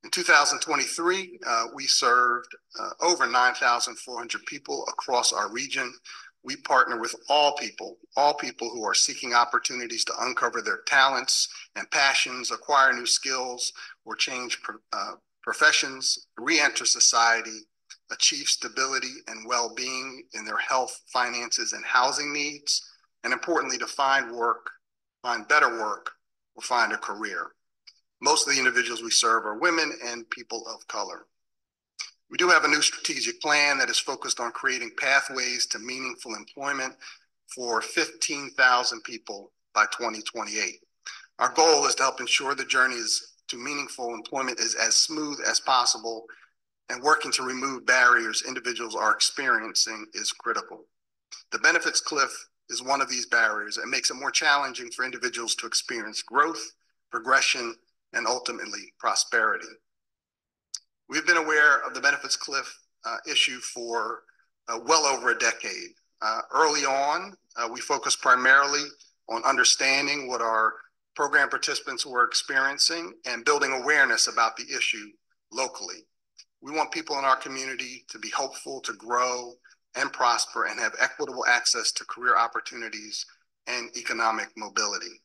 In two thousand twenty-three, uh, we served uh, over nine thousand four hundred people across our region. We partner with all people, all people who are seeking opportunities to uncover their talents and passions, acquire new skills, or change pro uh, professions, re-enter society, achieve stability and well-being in their health, finances, and housing needs, and importantly, to find work, find better work, or find a career. Most of the individuals we serve are women and people of color. We do have a new strategic plan that is focused on creating pathways to meaningful employment for fifteen thousand people by twenty twenty-eight. Our goal is to help ensure the journey is to meaningful employment is as smooth as possible, and working to remove barriers individuals are experiencing is critical. The benefits cliff is one of these barriers. It makes it more challenging for individuals to experience growth, progression, and ultimately prosperity. We've been aware of the benefits cliff uh, issue for uh, well over a decade. Uh, early on, uh, we focused primarily on understanding what our program participants were experiencing and building awareness about the issue locally. We want people in our community to be hopeful, to grow, and prosper, and have equitable access to career opportunities and economic mobility.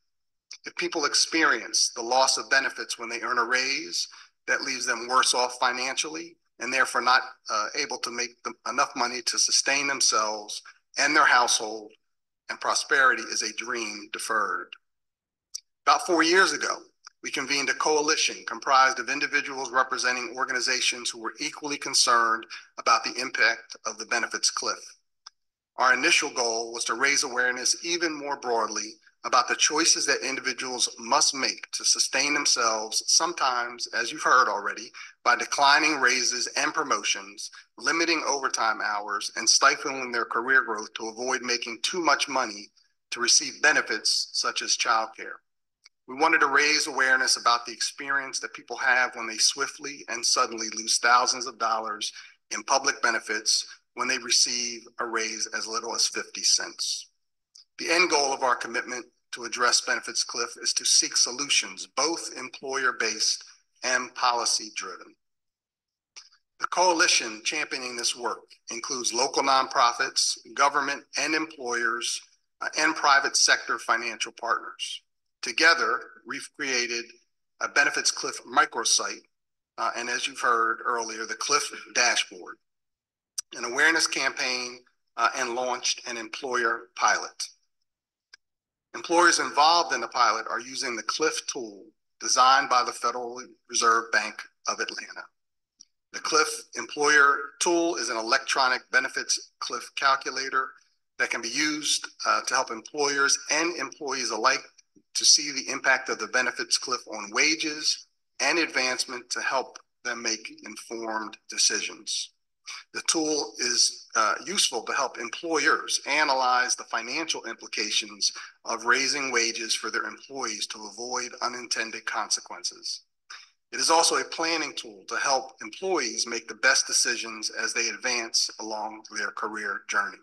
If people experience the loss of benefits when they earn a raise, that leaves them worse off financially and therefore not uh, able to make them enough money to sustain themselves and their household, and prosperity is a dream deferred. About four years ago, we convened a coalition comprised of individuals representing organizations who were equally concerned about the impact of the benefits cliff. Our initial goal was to raise awareness even more broadly about the choices that individuals must make to sustain themselves, sometimes, as you've heard already, by declining raises and promotions, limiting overtime hours, and stifling their career growth to avoid making too much money to receive benefits such as childcare. We wanted to raise awareness about the experience that people have when they swiftly and suddenly lose thousands of dollars in public benefits when they receive a raise as little as fifty cents. The end goal of our commitment to address benefits cliff is to seek solutions, both employer-based and policy-driven. The coalition championing this work includes local nonprofits, government and employers, uh, and private sector financial partners. Together, we've created a benefits cliff microsite, uh, and as you've heard earlier, the cliff dashboard, an awareness campaign, uh, and launched an employer pilot. Employers involved in the pilot are using the cliff tool designed by the Federal Reserve Bank of Atlanta. The cliff employer tool is an electronic benefits cliff calculator that can be used uh, to help employers and employees alike to see the impact of the benefits cliff on wages and advancement to help them make informed decisions. The tool is uh, useful to help employers analyze the financial implications of raising wages for their employees to avoid unintended consequences. It is also a planning tool to help employees make the best decisions as they advance along their career journey.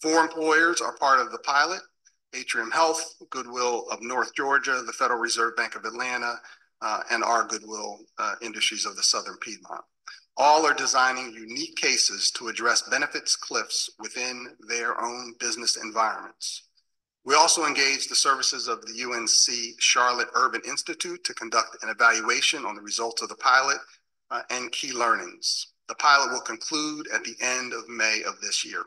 Four employers are part of the pilot: Atrium Health, Goodwill of North Georgia, the Federal Reserve Bank of Atlanta, uh, and our Goodwill uh, Industries of the Southern Piedmont. All are designing unique cases to address benefits cliffs within their own business environments. We also engaged the services of the U N C Charlotte Urban Institute to conduct an evaluation on the results of the pilot uh, and key learnings. The pilot will conclude at the end of May of this year.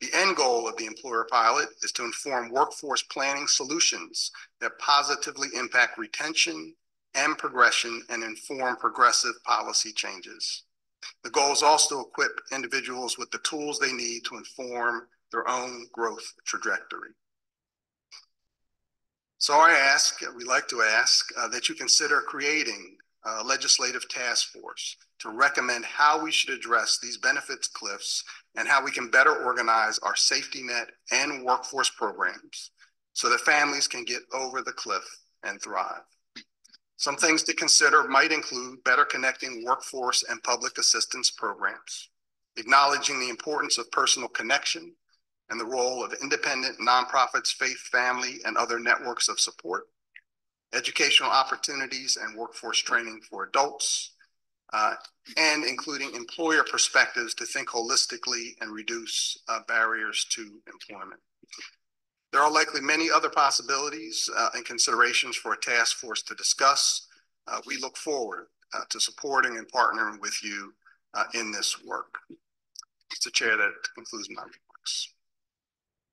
The end goal of the employer pilot is to inform workforce planning solutions that positively impact retention and progression and inform progressive policy changes. The goal is also to equip individuals with the tools they need to inform their own growth trajectory. So I ask, we like to ask, uh, that you consider creating a legislative task force to recommend how we should address these benefits cliffs and how we can better organize our safety net and workforce programs so that families can get over the cliff and thrive. Some things to consider might include better connecting workforce and public assistance programs, acknowledging the importance of personal connection and the role of independent nonprofits, faith, family, and other networks of support, educational opportunities and workforce training for adults, uh, and including employer perspectives to think holistically and reduce uh, barriers to employment. There are likely many other possibilities uh, and considerations for a task force to discuss. Uh, we look forward uh, to supporting and partnering with you uh, in this work. Mister Chair, that concludes my remarks.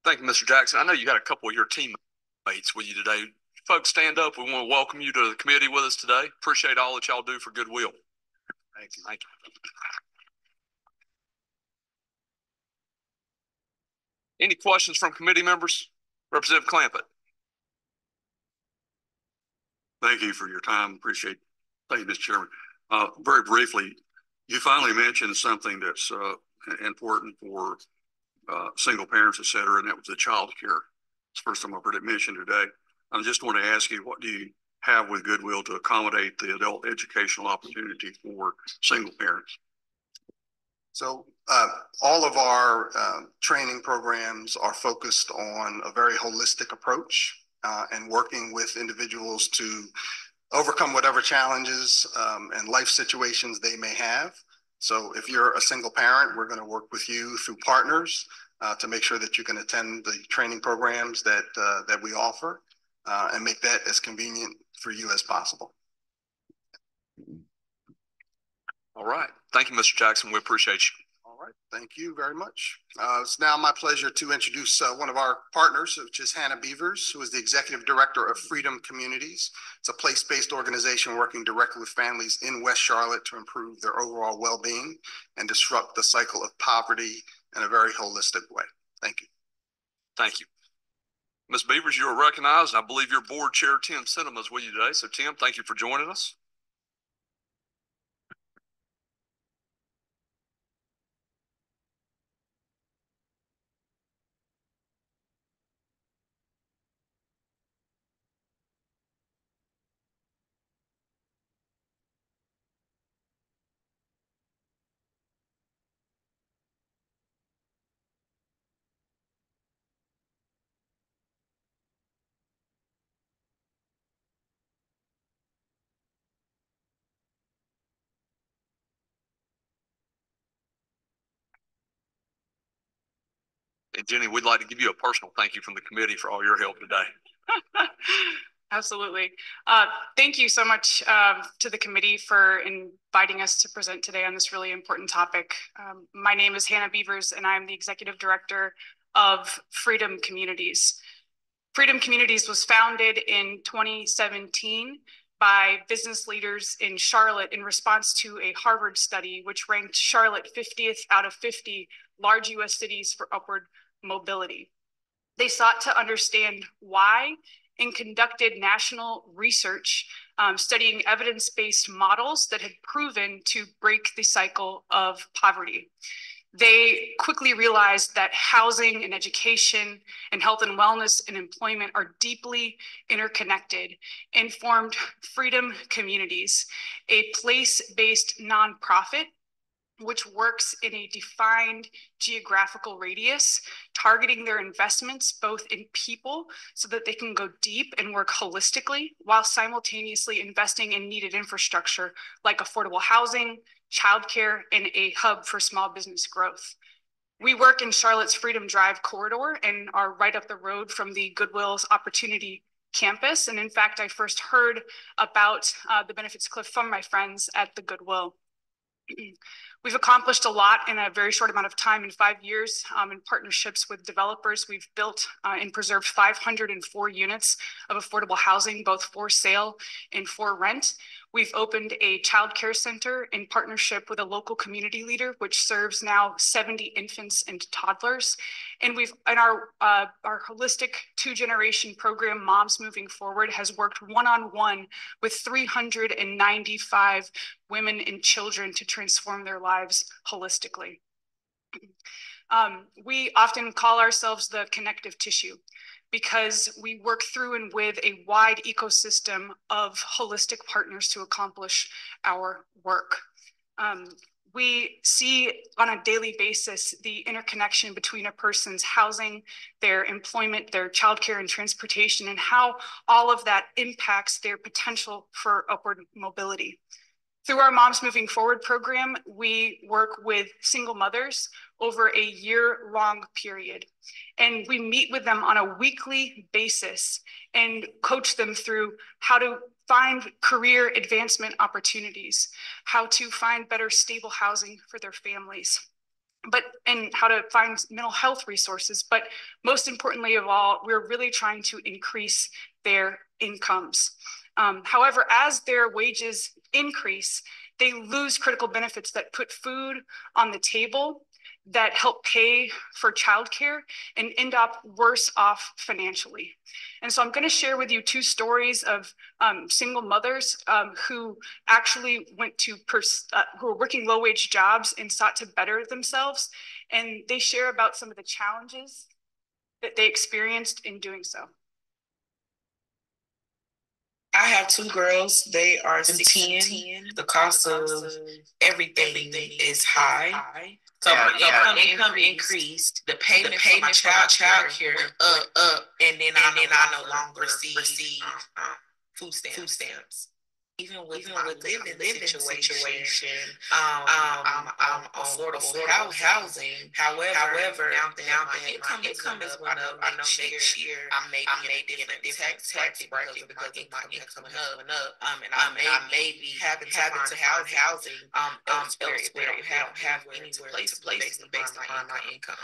Thank you, Mister Jackson. I know you had a couple of your teammates with you today. Folks, stand up. We want to welcome you to the committee with us today. Appreciate all that y'all do for Goodwill. Thank you. Thank you. Any questions from committee members? Representative Clampett. Thank you for your time. Appreciate it. Thank you, Mister Chairman. Uh, very briefly, you finally mentioned something that's uh, important for uh, single parents, et cetera, and that was the child care. It's the first time I've heard it mentioned today. I just want to ask you, what do you have with Goodwill to accommodate the adult educational opportunity for single parents? So uh, all of our uh, training programs are focused on a very holistic approach uh, and working with individuals to overcome whatever challenges um, and life situations they may have. So if you're a single parent, we're going to work with you through partners uh, to make sure that you can attend the training programs that, uh, that we offer uh, and make that as convenient for you as possible. All right. Thank you, Mister Jackson. We appreciate you. All right. Thank you very much. Uh, it's now my pleasure to introduce uh, one of our partners, which is Hannah Beavers, who is the Executive Director of Freedom Communities. It's a place-based organization working directly with families in West Charlotte to improve their overall well-being and disrupt the cycle of poverty in a very holistic way. Thank you. Thank you. Miz Beavers, you are recognized. I believe your board chair, Tim Sinema, is with you today. So, Tim, thank you for joining us. And Jenny, we'd like to give you a personal thank you from the committee for all your help today. Absolutely. Uh, thank you so much uh, to the committee for inviting us to present today on this really important topic. Um, my name is Hannah Beavers, and I'm the Executive Director of Freedom Communities. Freedom Communities was founded in twenty seventeen by business leaders in Charlotte in response to a Harvard study, which ranked Charlotte fiftieth out of fifty large U S cities for upward mobility. They sought to understand why and conducted national research, um, studying evidence-based models that had proven to break the cycle of poverty. They quickly realized that housing and education and health and wellness and employment are deeply interconnected, and formed Freedom Communities, a place-based nonprofit which works in a defined geographical radius, targeting their investments both in people so that they can go deep and work holistically while simultaneously investing in needed infrastructure like affordable housing, childcare, and a hub for small business growth. We work in Charlotte's Freedom Drive corridor and are right up the road from the Goodwill's Opportunity Campus. And in fact, I first heard about uh, the benefits cliff from my friends at the Goodwill. We've accomplished a lot in a very short amount of time in five years um, in partnerships with developers. We've built uh, and preserved five hundred four units of affordable housing, both for sale and for rent. We've opened a child care center in partnership with a local community leader, which serves now seventy infants and toddlers. And we've, and our, uh, our holistic two generation program, Moms Moving Forward, has worked one-on-one with three hundred ninety-five women and children to transform their lives holistically. Um, we often call ourselves the connective tissue, because we work through and with a wide ecosystem of holistic partners to accomplish our work. Um, we see on a daily basis the interconnection between a person's housing, their employment, their childcare and transportation, and how all of that impacts their potential for upward mobility. Through our Moms Moving Forward program, we work with single mothers over a year-long period. And we meet with them on a weekly basis and coach them through how to find career advancement opportunities, how to find better stable housing for their families, but and how to find mental health resources. But most importantly of all, we're really trying to increase their incomes. Um, however, as their wages increase, they lose critical benefits that put food on the table, that help pay for childcare, and end up worse off financially. And so I'm going to share with you two stories of um, single mothers um, who actually went to, pers uh, who were working low-wage jobs and sought to better themselves. And they share about some of the challenges that they experienced in doing so. I have two girls. They are sixteen. The cost of everything is high. So yeah, my income, yeah. income increased, the payment, the payment for my child, child care went up, up, and then, and I, then I no longer receive, receive um, food, stamps. food stamps. Even with, Even with the living, living situation, situation um, um, I'm, I'm affordable, affordable housing. housing. However, However, now that now my income, income is going up, I know next year I may be in a different tax bracket because of my income coming up, um, and I may be having to find housing um, elsewhere if they don't have, have anywhere place places based on my income.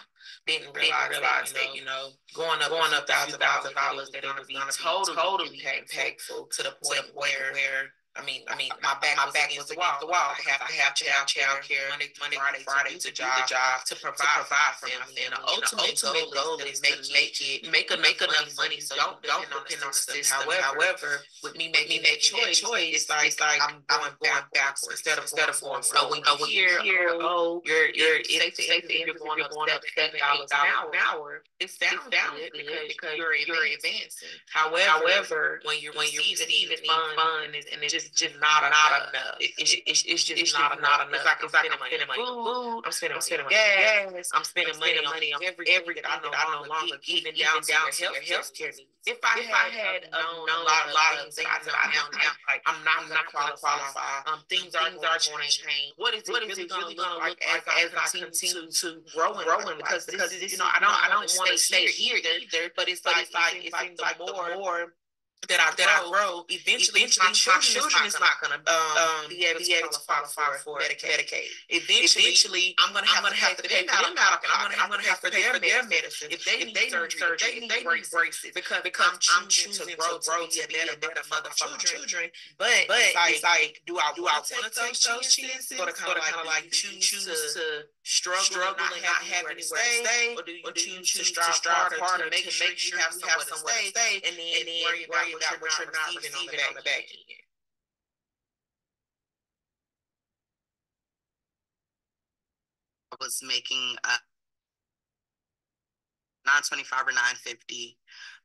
Didn't realize that, you know, going up going up thousands of dollars, that it would be totally impactful to the point where I mean, I mean, my back, my back was against the wall. The wall. I have to have child, child care Monday, Monday, Friday, Friday to do the job to provide, provide for my family. The ultimate goal is to make it, make enough money so don't don't depend on the system. However, with me making that choice, it's like I'm going backwards instead of instead of forward. So when you hear, oh, you're you're safe to say that you're going up seven dollars an hour, it sounds good because you're you're advancing. However, when you're when you're even fun and it's just just not, not enough. enough. It's, it's, it's just it's not, not enough. enough. It's like, it's like I'm, spending money. Food. I'm spending, I'm spending money. Gas. I'm spending, I'm spending money, money on every, everything that I no longer, I no longer eat, even down, down to your health care needs. If I, if I had known a lot, a lot of things, I know now, now, like I'm not, I'm not qualified. Um, things, things are going to change. What is, what is it really going to look like as I continue to grow and grow? Because because you know I don't I don't want to stay here either. But it's like it seems like the more that I, that grow, I grow, eventually, eventually my children, children is not going to um, be able to qualify for Medicaid. Medicaid. Eventually, eventually, I'm going to have, have to pay for them out. I'm going to have to pay for their medicine. If they need surgery, if they need braces, because, because I'm, I'm choosing to grow, grow to be a better mother for my children. But, but it's like, do I want to take those chances? Or kind of like choose to struggle and not have anywhere to stay? Or do you choose to strive harder to make sure you have somewhere to stay and then worry about about what you're not receiving on the back end? I was making uh, nine twenty-five or nine fifty.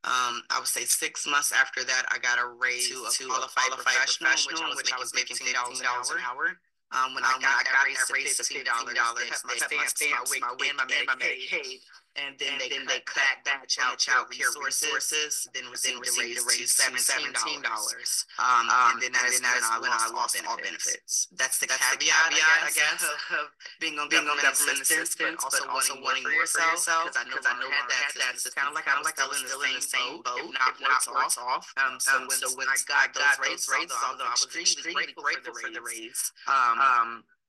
Um, I would say six months after that, I got a raise to, to a qualified, qualified professional, professional, which I was which making fifteen dollars an hour. Um, when um, I got, when I got that raise to fifteen dollars, they cut my stamps, my wig, and my Medicaid. And then, and they, then cut they cut back child, child care resources, resources then, then received the raise to seventeen dollars. Um, um, and then that's when I lost all benefits. That's the that's caveat, the caveat I, guess, I guess, of being on being government, government assistance, assistance, but also, also wanting to work for yourself, because I know I had that. That's kind of like I was still in the same boat, if not worse off. Um, so when I got those raises, although I was extremely grateful for the raise,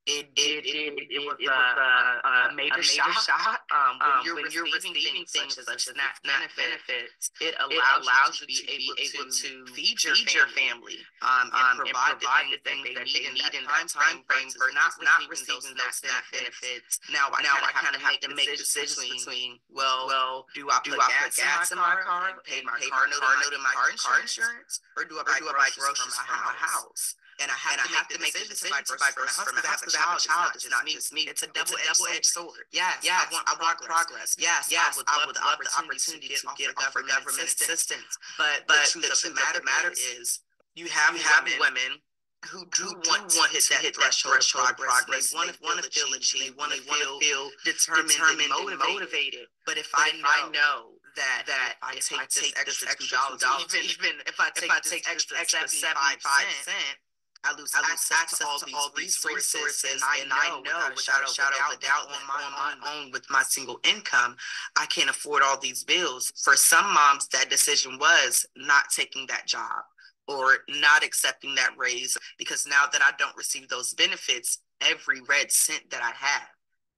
It it it, it, it was, it was uh, a, a major, a major shock. shock. Um, when, um, you're, when you're receiving things, things such as that benefits, it allows, it allows you to be able to feed your feed family, family um, and, um, provide and provide the things, things that they need in that time frame for not not receiving those benefits. Now, now I kind of have to make decisions between, well, well, do I put gas in my car and pay my car note in my car insurance, or do I buy groceries from my house? And I have, and to, I have to make the decision to buy groceries from my husband. I have a child, it's not just me. It's a double-edged sword. Yes, yes, I want, I want progress. Yes, yes, I would love the opportunity to get government assistance. But the truth of the matter is, you have women who do want to hit that threshold of progress. They want to feel achieved. They want to feel determined and motivated. But if I know that that if I take this extra dollars, even if I take extra seventy-five cents, I lose I access, access to all these, all these resources, resources, and I know, and I know without a shadow of a doubt on my, on my own with my single income, I can't afford all these bills. For some moms, that decision was not taking that job or not accepting that raise, because now that I don't receive those benefits, every red cent that I have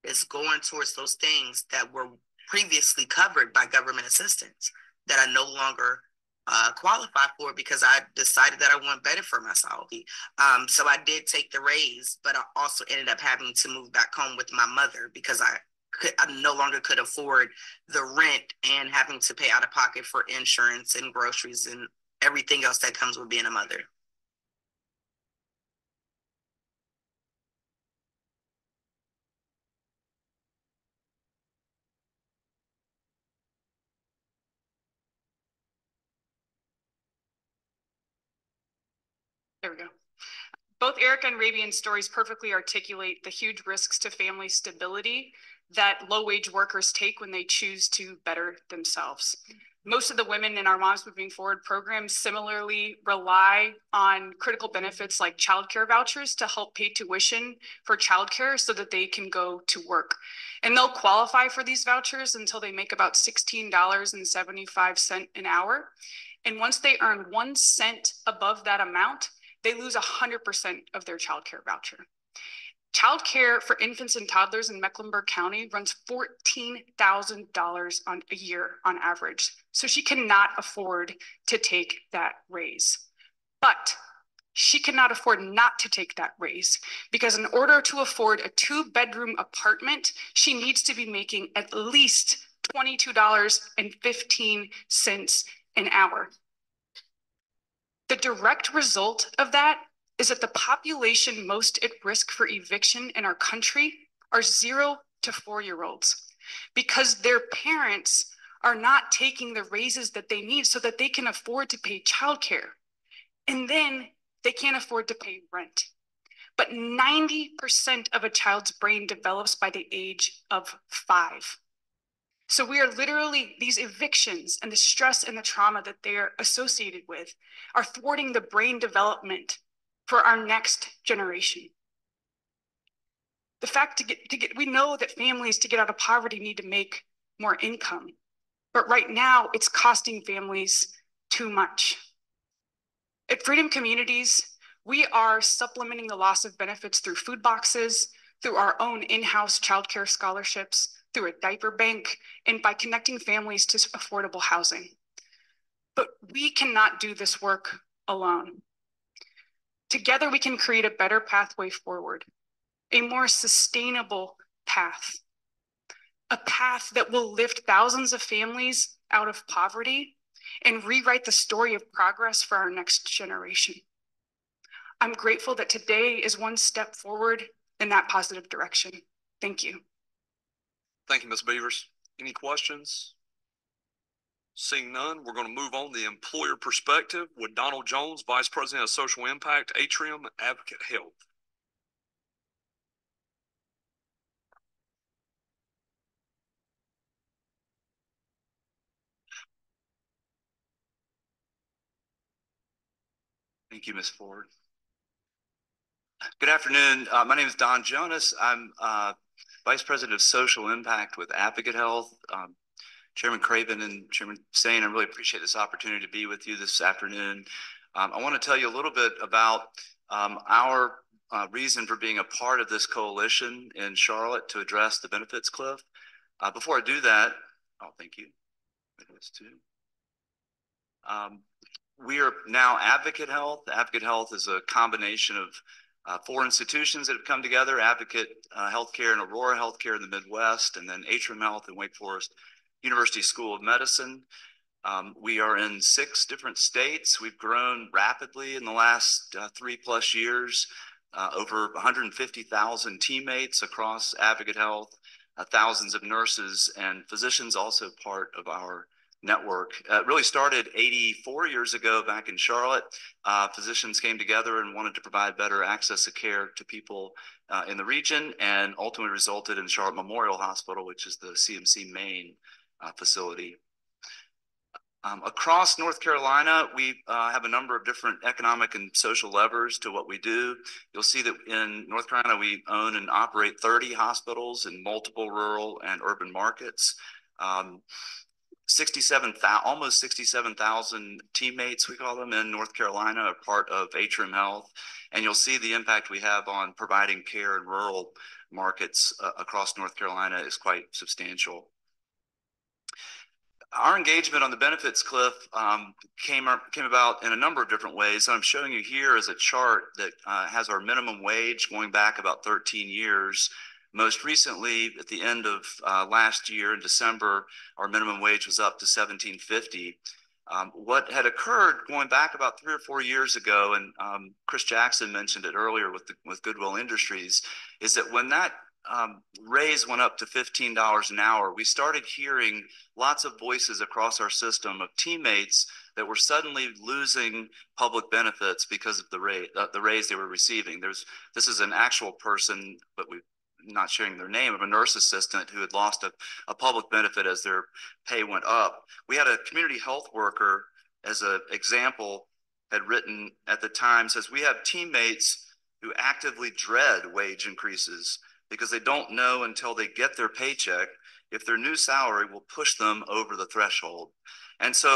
is going towards those things that were previously covered by government assistance that I no longer Uh, qualify for, because I decided that I want better for myself. Um, so I did take the raise, but I also ended up having to move back home with my mother because I could, I no longer could afford the rent and having to pay out of pocket for insurance and groceries and everything else that comes with being a mother. There we go. Both Erica and Rabian's stories perfectly articulate the huge risks to family stability that low-wage workers take when they choose to better themselves. Most of the women in our Moms Moving Forward program similarly rely on critical benefits like childcare vouchers to help pay tuition for childcare so that they can go to work. And they'll qualify for these vouchers until they make about sixteen dollars and seventy-five cents an hour. And once they earn one cent above that amount, they lose one hundred percent of their child care voucher. Child care for infants and toddlers in Mecklenburg County runs fourteen thousand dollars a year on average. So she cannot afford to take that raise. But she cannot afford not to take that raise, because in order to afford a two-bedroom apartment, she needs to be making at least twenty-two dollars and fifteen cents an hour. The direct result of that is that the population most at risk for eviction in our country are zero to four-year-olds, because their parents are not taking the raises that they need so that they can afford to pay childcare. And then they can't afford to pay rent. But ninety percent of a child's brain develops by the age of five. So we are literally, these evictions and the stress and the trauma that they're associated with are thwarting the brain development for our next generation. The fact to get, to get, we know that families to get out of poverty need to make more income, but right now it's costing families too much. At Freedom Communities, we are supplementing the loss of benefits through food boxes, through our own in-house childcare scholarships, through a diaper bank, and by connecting families to affordable housing. But we cannot do this work alone. Together, we can create a better pathway forward, a more sustainable path, a path that will lift thousands of families out of poverty and rewrite the story of progress for our next generation. I'm grateful that today is one step forward in that positive direction. Thank you. Thank you, Miz Beavers. Any questions? Seeing none, we're going to move on to the employer perspective with Donald Jones, Vice President of Social Impact, Atrium Advocate Health. Thank you, Miz Ford. Good afternoon. Uh, my name is Don Jonas. I'm uh, Vice President of Social Impact with Advocate Health. Um, Chairman Craven and Chairman Saine, I really appreciate this opportunity to be with you this afternoon. Um, I want to tell you a little bit about um, our uh, reason for being a part of this coalition in Charlotte to address the benefits cliff. Uh, before I do that, oh, thank you. That's too. Um, we are now Advocate Health. Advocate Health is a combination of uh, four institutions that have come together: Advocate uh, Healthcare and Aurora Healthcare in the Midwest, and then Atrium Health and Wake Forest University School of Medicine. Um, we are in six different states. We've grown rapidly in the last uh, three plus years, uh, over one hundred fifty thousand teammates across Advocate Health, uh, thousands of nurses and physicians, also part of our network. Uh, it really started eighty-four years ago back in Charlotte. Uh, physicians came together and wanted to provide better access to care to people uh, in the region, and ultimately resulted in Charlotte Memorial Hospital, which is the C M C Maine uh, facility. Um, across North Carolina, we uh, have a number of different economic and social levers to what we do. You'll see that in North Carolina, we own and operate thirty hospitals in multiple rural and urban markets. Um, sixty-seven, almost sixty-seven thousand teammates, we call them, in North Carolina are part of Atrium Health. And you'll see the impact we have on providing care in rural markets uh, across North Carolina is quite substantial. Our engagement on the benefits cliff um, came, came about in a number of different ways. So I'm showing you here is a chart that uh, has our minimum wage going back about thirteen years. Most recently, at the end of uh, last year in December, our minimum wage was up to seventeen fifty. Um, what had occurred going back about three or four years ago, and um, Chris Jackson mentioned it earlier with, the, with Goodwill Industries, is that when that Um, raise went up to fifteen dollars an hour, we started hearing lots of voices across our system of teammates that were suddenly losing public benefits because of the, rate, uh, the raise they were receiving. There's, this is an actual person, but we're not sharing their name, of a nurse assistant who had lost a, a public benefit as their pay went up. We had a community health worker, as an example, had written at the time, says, "We have teammates who actively dread wage increases because they don't know until they get their paycheck if their new salary will push them over the threshold." And so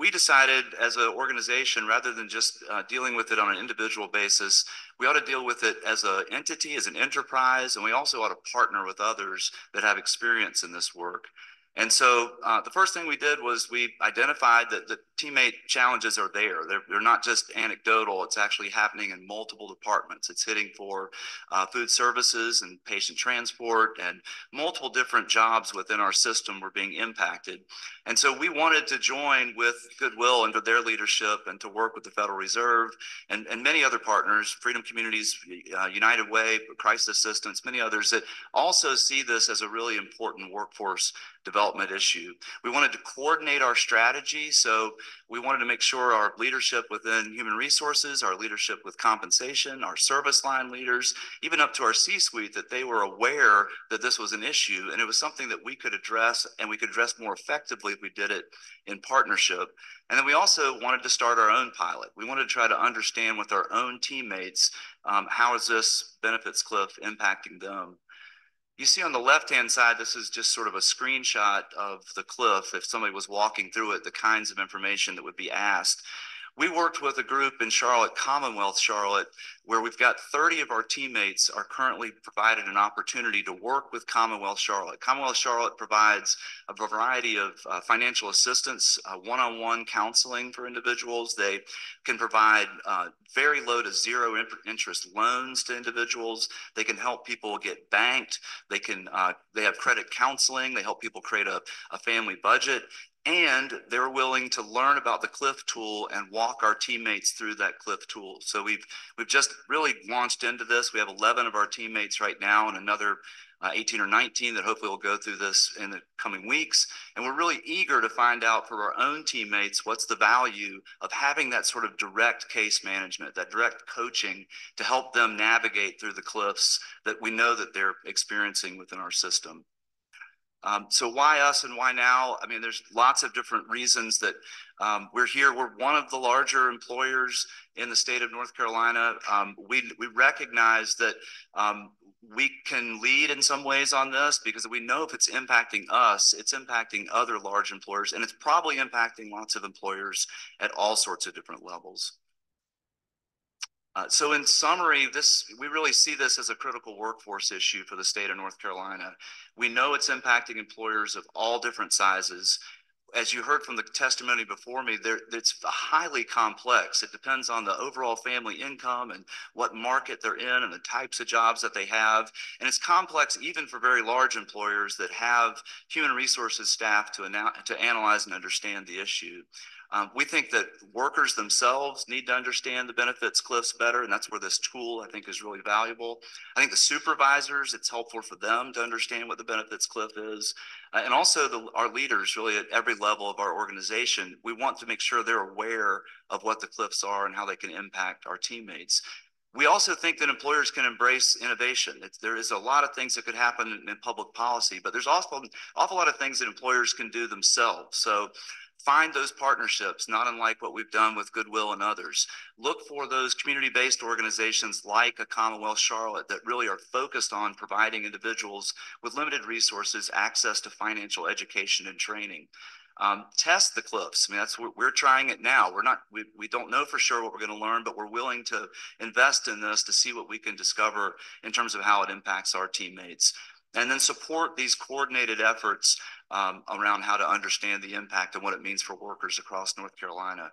we decided as an organization, rather than just uh, dealing with it on an individual basis, we ought to deal with it as an entity, as an enterprise, and we also ought to partner with others that have experience in this work. And so uh, the first thing we did was we identified that the teammate challenges are there. They're, they're not just anecdotal. It's actually happening in multiple departments. It's hitting for uh, food services and patient transport, and multiple different jobs within our system were being impacted. And so we wanted to join with Goodwill under their leadership and to work with the Federal Reserve and, and many other partners, Freedom Communities, uh, United Way, Crisis Assistance, many others that also see this as a really important workforce development issue. We wanted to coordinate our strategy, so we wanted to make sure our leadership within human resources, our leadership with compensation, our service line leaders, even up to our C-suite, that they were aware that this was an issue, and it was something that we could address, and we could address more effectively if we did it in partnership. And then we also wanted to start our own pilot. We wanted to try to understand with our own teammates, um, how is this benefits cliff impacting them? You see on the left-hand side, this is just sort of a screenshot of the cliff. If somebody was walking through it, the kinds of information that would be asked. We worked with a group in Charlotte, Commonwealth Charlotte, where we've got thirty of our teammates are currently provided an opportunity to work with Commonwealth Charlotte. Commonwealth Charlotte provides a variety of uh, financial assistance, uh, one-on-one counseling for individuals. They can provide uh, very low to zero interest loans to individuals. They can help people get banked. They can, uh, they have credit counseling. They help people create a, a family budget. And they're willing to learn about the cliff tool and walk our teammates through that cliff tool. So we've, we've just really launched into this. We have eleven of our teammates right now and another uh, eighteen or nineteen that hopefully will go through this in the coming weeks. And we're really eager to find out for our own teammates what's the value of having that sort of direct case management, that direct coaching to help them navigate through the cliffs that we know that they're experiencing within our system. Um, so why us and why now? I mean, there's lots of different reasons that um, we're here. We're one of the larger employers in the state of North Carolina. Um, we, we recognize that um, we can lead in some ways on this because we know if it's impacting us, it's impacting other large employers, and it's probably impacting lots of employers at all sorts of different levels. Uh, so in summary, this we really see this as a critical workforce issue for the state of North Carolina. We know it's impacting employers of all different sizes. As you heard from the testimony before me, there, it's highly complex. It depends on the overall family income and what market they're in and the types of jobs that they have. And it's complex even for very large employers that have human resources staff to, anal- to analyze and understand the issue. Um, we think that workers themselves need to understand the benefits cliffs better, and that's where this tool, I think, is really valuable. I think the supervisors, it's helpful for them to understand what the benefits cliff is. Uh, and also the, our leaders, really at every level of our organization, we want to make sure they're aware of what the cliffs are and how they can impact our teammates. We also think that employers can embrace innovation. It's, there is a lot of things that could happen in, in public policy, but there's also an awful lot of things that employers can do themselves. So find those partnerships, not unlike what we've done with Goodwill and others. Look for those community-based organizations like a Commonwealth Charlotte that really are focused on providing individuals with limited resources access to financial education and training. Um, test the cliffs. I mean, that's what we're trying it now. We're not, we, we don't know for sure what we're going to learn, but we're willing to invest in this to see what we can discover in terms of how it impacts our teammates. And then support these coordinated efforts um, around how to understand the impact and what it means for workers across North Carolina.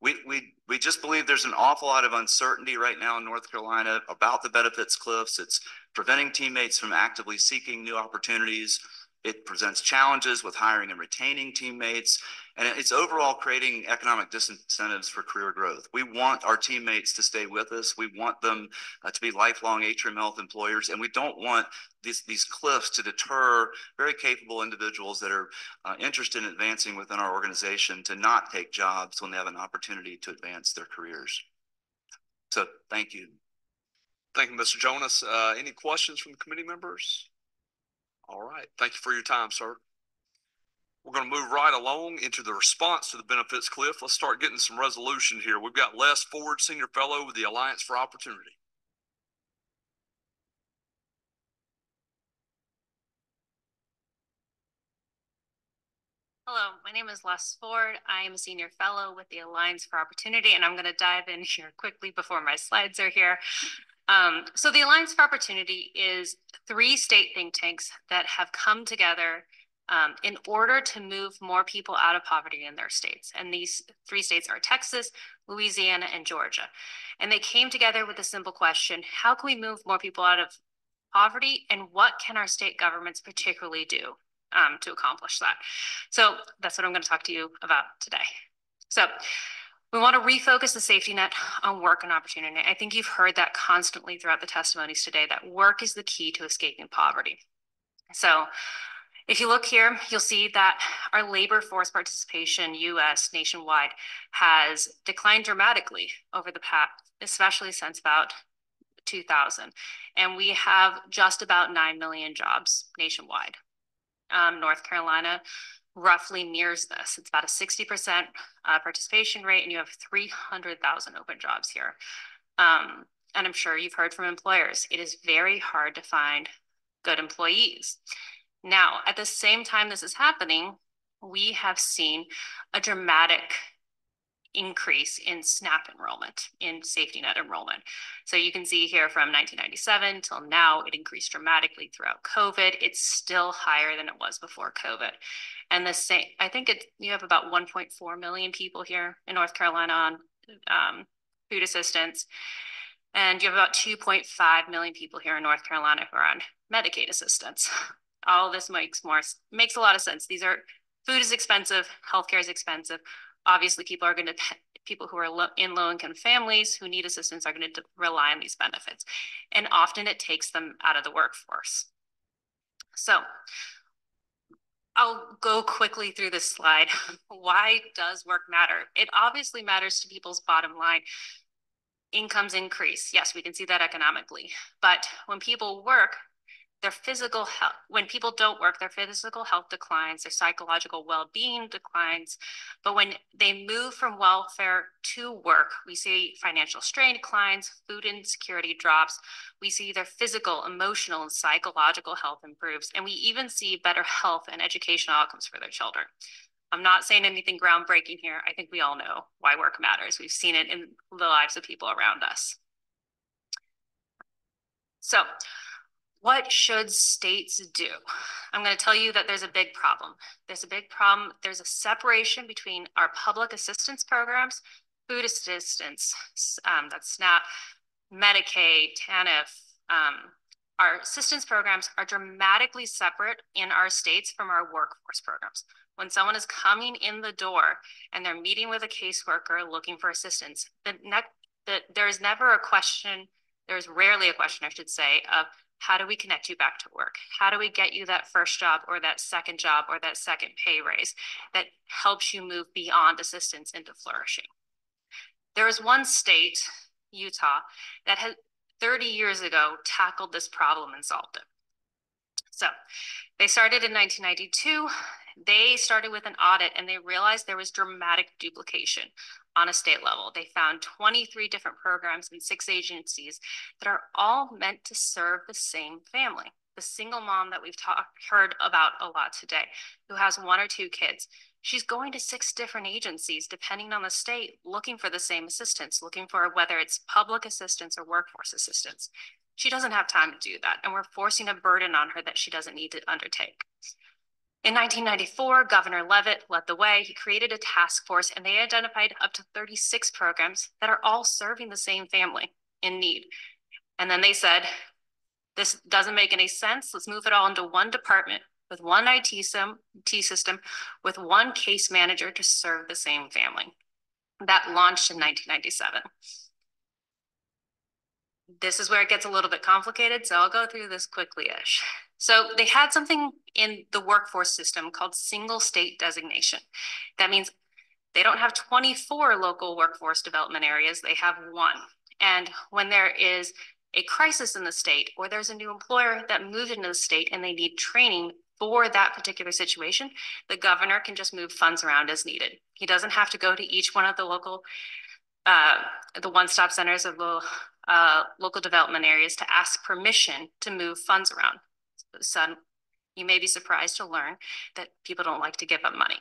We, we, we just believe there's an awful lot of uncertainty right now in North Carolina about the benefits cliffs. It's preventing teammates from actively seeking new opportunities. It presents challenges with hiring and retaining teammates, and it's overall creating economic disincentives for career growth. We want our teammates to stay with us. We want them uh, to be lifelong Atrium Health employers, and we don't want these, these cliffs to deter very capable individuals that are uh, interested in advancing within our organization to not take jobs when they have an opportunity to advance their careers. So thank you. Thank you, Mister Jonas. Uh, any questions from the committee members? All right. Thank you for your time, sir. We're going to move right along into the response to the benefits cliff. Let's start getting some resolution here. We've got Les Ford, Senior Fellow with the Alliance for Opportunity. Hello, my name is Les Ford. I am a Senior Fellow with the Alliance for Opportunity, and I'm going to dive in here quickly before my slides are here. Um, so the Alliance for Opportunity is three state think tanks that have come together um, in order to move more people out of poverty in their states. And these three states are Texas, Louisiana, and Georgia. And they came together with a simple question: how can we move more people out of poverty, and what can our state governments particularly do um, to accomplish that? So that's what I'm going to talk to you about today. So we want to refocus the safety net on work and opportunity. I think you've heard that constantly throughout the testimonies today, that work is the key to escaping poverty. So if you look here, you'll see that our labor force participation, U S nationwide, has declined dramatically over the past, especially since about two thousand. And we have just about nine million jobs nationwide. Um, North Carolina roughly mirrors this. It's about a sixty percent uh, participation rate, and you have three hundred thousand open jobs here. Um, and I'm sure you've heard from employers, it is very hard to find good employees. Now, at the same time this is happening, we have seen a dramatic increase in SNAP enrollment, in safety net enrollment. So you can see here from nineteen ninety-seven till now, it increased dramatically throughout COVID. It's still higher than it was before COVID. And the same, I think it, you have about one point four million people here in North Carolina on um, food assistance. And you have about two point five million people here in North Carolina who are on Medicaid assistance. All this makes more, makes a lot of sense. These are, food is expensive, healthcare is expensive. Obviously, people are going to, people who are lo in low-income families who need assistance are going to rely on these benefits. And often it takes them out of the workforce. So I'll go quickly through this slide. Why does work matter? It obviously matters to people's bottom line. Incomes increase. Yes, we can see that economically. But when people work, their physical health, when people don't work, their physical health declines, their psychological well-being declines. But when they move from welfare to work, we see financial strain declines, food insecurity drops. We see their physical, emotional, and psychological health improves. And we even see better health and educational outcomes for their children. I'm not saying anything groundbreaking here. I think we all know why work matters. We've seen it in the lives of people around us. So what should states do? I'm going to tell you that there's a big problem. There's a big problem. There's a separation between our public assistance programs, food assistance, um, that's SNAP, Medicaid, TANF, um, our assistance programs are dramatically separate in our states from our workforce programs. When someone is coming in the door and they're meeting with a caseworker looking for assistance, the ne the, there is never a question, there's rarely a question, I should say, of how do we connect you back to work? How do we get you that first job or that second job or that second pay raise that helps you move beyond assistance into flourishing? There is one state, Utah, that has thirty years ago tackled this problem and solved it. So they started in nineteen ninety-two. They started with an audit and they realized there was dramatic duplication on a state level. They found twenty-three different programs and six agencies that are all meant to serve the same family, the single mom that we've talked heard about a lot today, who has one or two kids. She's going to six different agencies, depending on the state, looking for the same assistance, looking for whether it's public assistance or workforce assistance. She doesn't have time to do that, and we're forcing a burden on her that she doesn't need to undertake. In nineteen ninety-four, Governor Leavitt led the way. He created a task force, and they identified up to thirty-six programs that are all serving the same family in need. And then they said, this doesn't make any sense. Let's move it all into one department, with one I T system, with one case manager to serve the same family. That launched in nineteen ninety-seven. This is where it gets a little bit complicated, so I'll go through this quickly-ish. So they had something in the workforce system called single state designation. That means they don't have twenty-four local workforce development areas, they have one. And when there is a crisis in the state, or there's a new employer that moved into the state and they need training for that particular situation, the governor can just move funds around as needed. He doesn't have to go to each one of the local, uh, the one-stop centers of the uh, local development areas to ask permission to move funds around. So you may be surprised to learn that people don't like to give up money.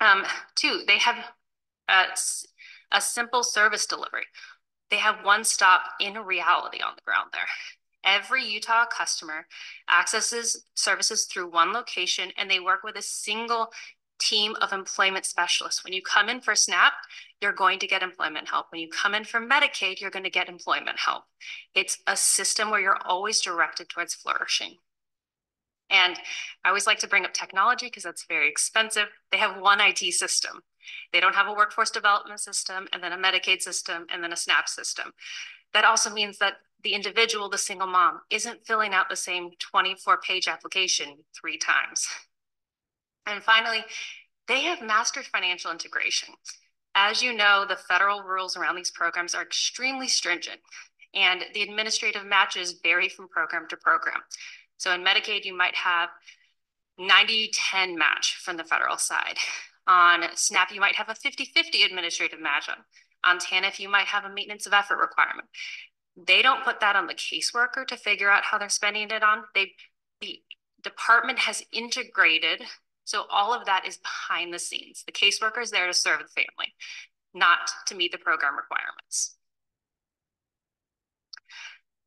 Um, two, they have a, a simple service delivery. They have one stop in reality on the ground there. Every Utah customer accesses services through one location, and they work with a single team of employment specialists. When you come in for SNAP, you're going to get employment help. When you come in for Medicaid, you're going to get employment help. It's a system where you're always directed towards flourishing. And I always like to bring up technology because that's very expensive. They have one I T system. They don't have a workforce development system, and then a Medicaid system, and then a SNAP system. That also means that the individual, the single mom, isn't filling out the same twenty-four page application three times. And finally, they have mastered financial integration. As you know, the federal rules around these programs are extremely stringent, and the administrative matches vary from program to program. So in Medicaid, you might have ninety ten match from the federal side. On SNAP, you might have a fifty fifty administrative match. On TANF, you might have a maintenance of effort requirement. They don't put that on the caseworker to figure out how they're spending it on. They, the department has integrated, so all of that is behind the scenes. The caseworker is there to serve the family, not to meet the program requirements.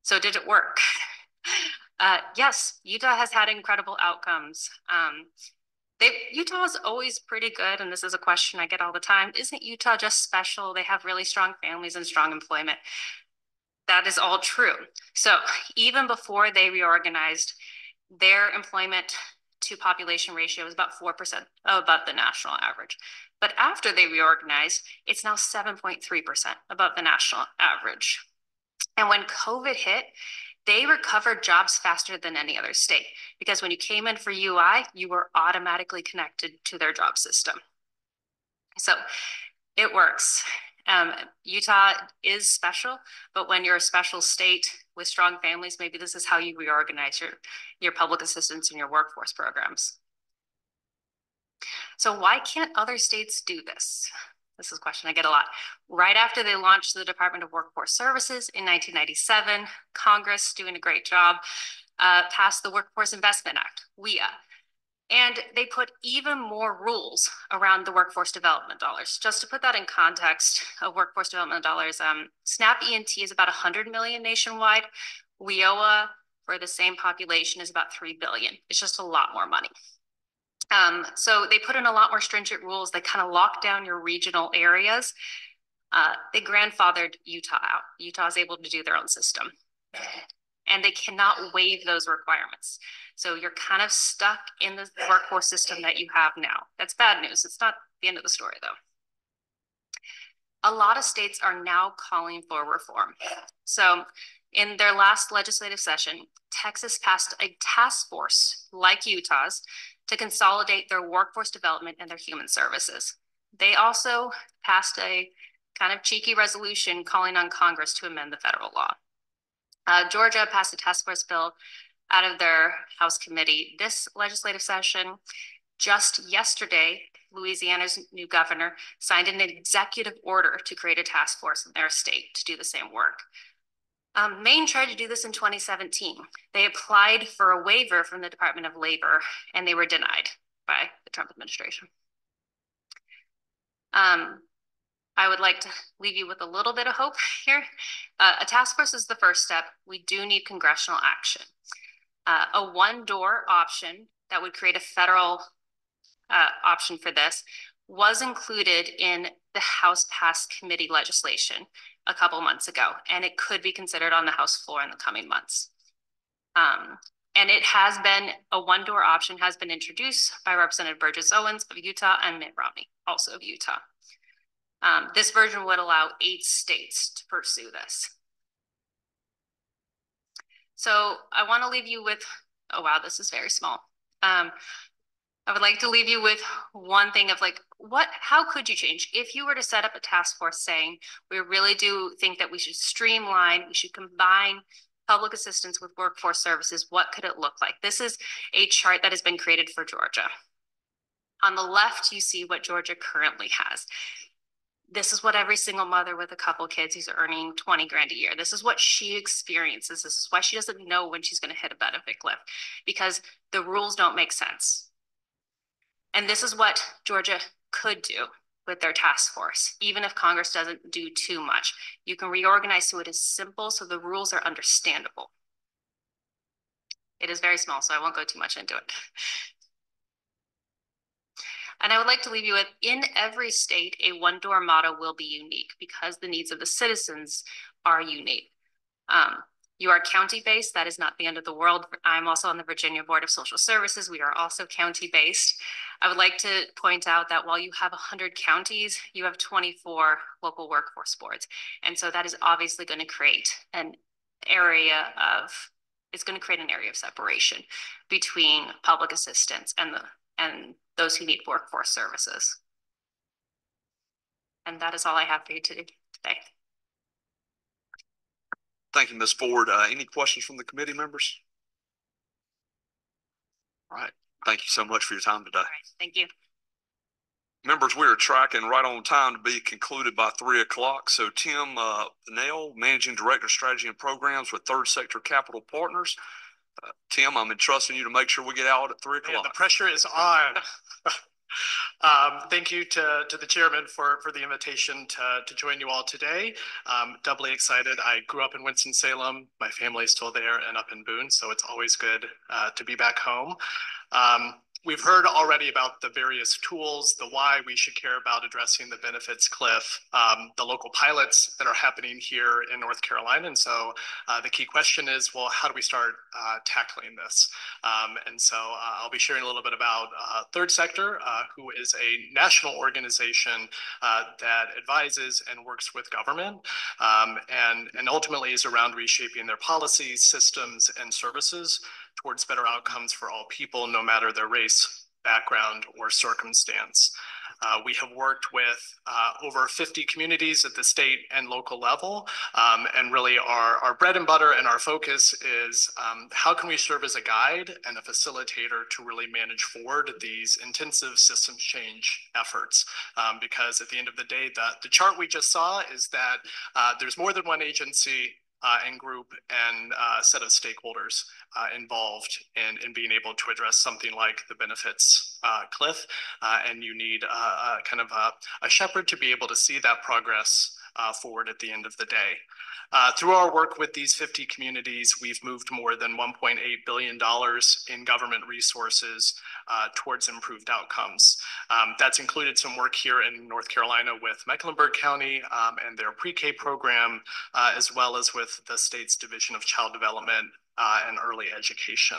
So did it work? Uh, yes, Utah has had incredible outcomes. Um, They, Utah is always pretty good, and this is a question I get all the time. Isn't Utah just special? They have really strong families and strong employment. That is all true. So even before they reorganized, their employment to population ratio was about four percent above the national average. But after they reorganized, it's now seven point three percent above the national average. And when COVID hit, they recovered jobs faster than any other state, because when you came in for U I, you were automatically connected to their job system. So it works. Um, Utah is special, but when you're a special state with strong families, maybe this is how you reorganize your, your public assistance and your workforce programs. So why can't other states do this? This is a question I get a lot. Right after they launched the Department of Workforce Services in nineteen ninety-seven, Congress, doing a great job, uh, passed the Workforce Investment Act, W I A. And they put even more rules around the workforce development dollars. Just to put that in context of workforce development dollars, um, SNAP E and T is about one hundred million nationwide. WIOA for the same population is about three billion dollars. It's just a lot more money. Um, so they put in a lot more stringent rules. They kind of lock down your regional areas. Uh, they grandfathered Utah out. Utah is able to do their own system. And they cannot waive those requirements. So you're kind of stuck in the workforce system that you have now. That's bad news. It's not the end of the story, though. A lot of states are now calling for reform. So in their last legislative session, Texas passed a task force like Utah's to consolidate their workforce development and their human services. They also passed a kind of cheeky resolution calling on Congress to amend the federal law. Uh, Georgia passed a task force bill out of their House committee this legislative session. Just yesterday, Louisiana's new governor signed an executive order to create a task force in their state to do the same work. Um, Maine tried to do this in twenty seventeen. They applied for a waiver from the Department of Labor, and they were denied by the Trump administration. Um, I would like to leave you with a little bit of hope here. Uh, a task force is the first step. We do need congressional action. Uh, a one-door option that would create a federal uh, option for this was included in the House-passed committee legislation a couple months ago, and it could be considered on the House floor in the coming months. Um, and it has been, a one-door option has been introduced by Representative Burgess Owens of Utah and Mitt Romney, also of Utah. Um, this version would allow eight states to pursue this. So I want to leave you with, oh wow, this is very small. Um, I would like to leave you with one thing of like, what, how could you change? If you were to set up a task force saying, we really do think that we should streamline, we should combine public assistance with workforce services, what could it look like? This is a chart that has been created for Georgia. On the left, you see what Georgia currently has. This is what every single mother with a couple kids who's earning twenty grand a year. This is what she experiences. This is why she doesn't know when she's going to hit a benefit cliff, because the rules don't make sense. And this is what Georgia could do with their task force. Even if Congress doesn't do too much, you can reorganize so it is simple, so the rules are understandable. It is very small, so I won't go too much into it. And I would like to leave you with, in every state, a one-door motto will be unique because the needs of the citizens are unique. Um, you are county-based. That is not the end of the world. I'm also on the Virginia Board of Social Services. We are also county-based. I would like to point out that while you have one hundred counties, you have twenty-four local workforce boards. And so that is obviously going to create an area of, it's going to create an area of separation between public assistance and the and those who need workforce services. And that is all I have for you to do today. Thank you, Miz Ford. Uh, any questions from the committee members? All right, thank you so much for your time today. All right, thank you. Members, we are tracking right on time to be concluded by three o'clock. So Tim uh, Nell, Managing Director, Strategy and Programs with Third Sector Capital Partners. Uh, Tim, I'm entrusting you to make sure we get out at three o'clock. Yeah, the pressure is on. um, thank you to, to the chairman for, for the invitation to, to join you all today. Um, doubly excited. I grew up in Winston-Salem. My family's still there and up in Boone, so it's always good uh, to be back home. Um, we've heard already about the various tools, the why we should care about addressing the benefits cliff, um, the local pilots that are happening here in North Carolina. And so uh, the key question is, well, how do we start uh, tackling this? Um, and so uh, I'll be sharing a little bit about uh, Third Sector, uh, who is a national organization uh, that advises and works with government um, and, and ultimately is around reshaping their policies, systems, and services towards better outcomes for all people, no matter their race, background, or circumstance. Uh, we have worked with uh, over fifty communities at the state and local level, um, and really our, our bread and butter and our focus is um, how can we serve as a guide and a facilitator to really manage forward these intensive systems change efforts, um, because at the end of the day, the, the chart we just saw is that uh, there's more than one agency Uh, and group and uh, set of stakeholders uh, involved in, in being able to address something like the benefits uh, cliff. Uh, and you need uh, uh, kind of a, a shepherd to be able to see that progress uh, forward at the end of the day. Uh, through our work with these fifty communities, we've moved more than one point eight billion dollars in government resources uh, towards improved outcomes. Um, that's included some work here in North Carolina with Mecklenburg County um, and their pre-K program, uh, as well as with the state's Division of Child Development uh, and Early Education.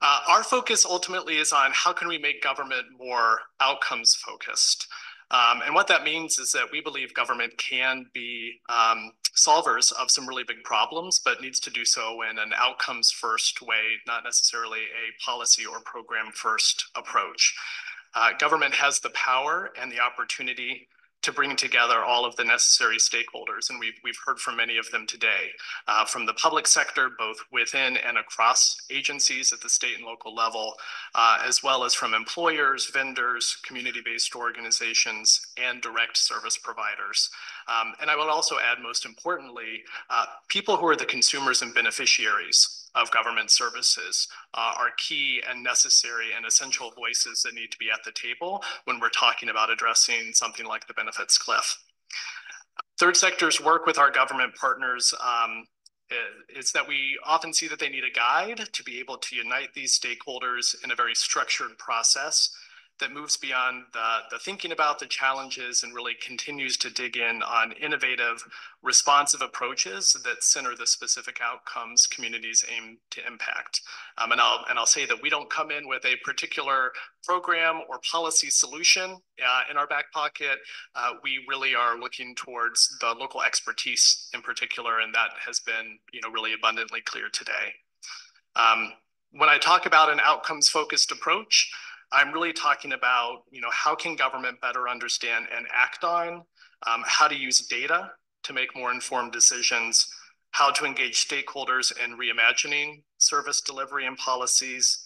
Uh, our focus ultimately is on how can we make government more outcomes focused. Um, and what that means is that we believe government can be um, solvers of some really big problems, but needs to do so in an outcomes first way, not necessarily a policy or program first approach. Uh, government has the power and the opportunity to bring together all of the necessary stakeholders. And we've, we've heard from many of them today, uh, from the public sector, both within and across agencies at the state and local level, uh, as well as from employers, vendors, community-based organizations, and direct service providers. Um, and I would also add, most importantly, uh, people who are the consumers and beneficiaries of government services uh, are key and necessary and essential voices that need to be at the table when we're talking about addressing something like the benefits cliff. Third sector's work with our government partners um, is that we often see that they need a guide to be able to unite these stakeholders in a very structured process that moves beyond the, the thinking about the challenges and really continues to dig in on innovative, responsive approaches that center the specific outcomes communities aim to impact. Um, and, I'll, and I'll say that we don't come in with a particular program or policy solution uh, in our back pocket. Uh, we really are looking towards the local expertise in particular, and that has been you know, really abundantly clear today. Um, when I talk about an outcomes-focused approach, I'm really talking about, you know, how can government better understand and act on, um, how to use data to make more informed decisions, how to engage stakeholders in reimagining service delivery and policies,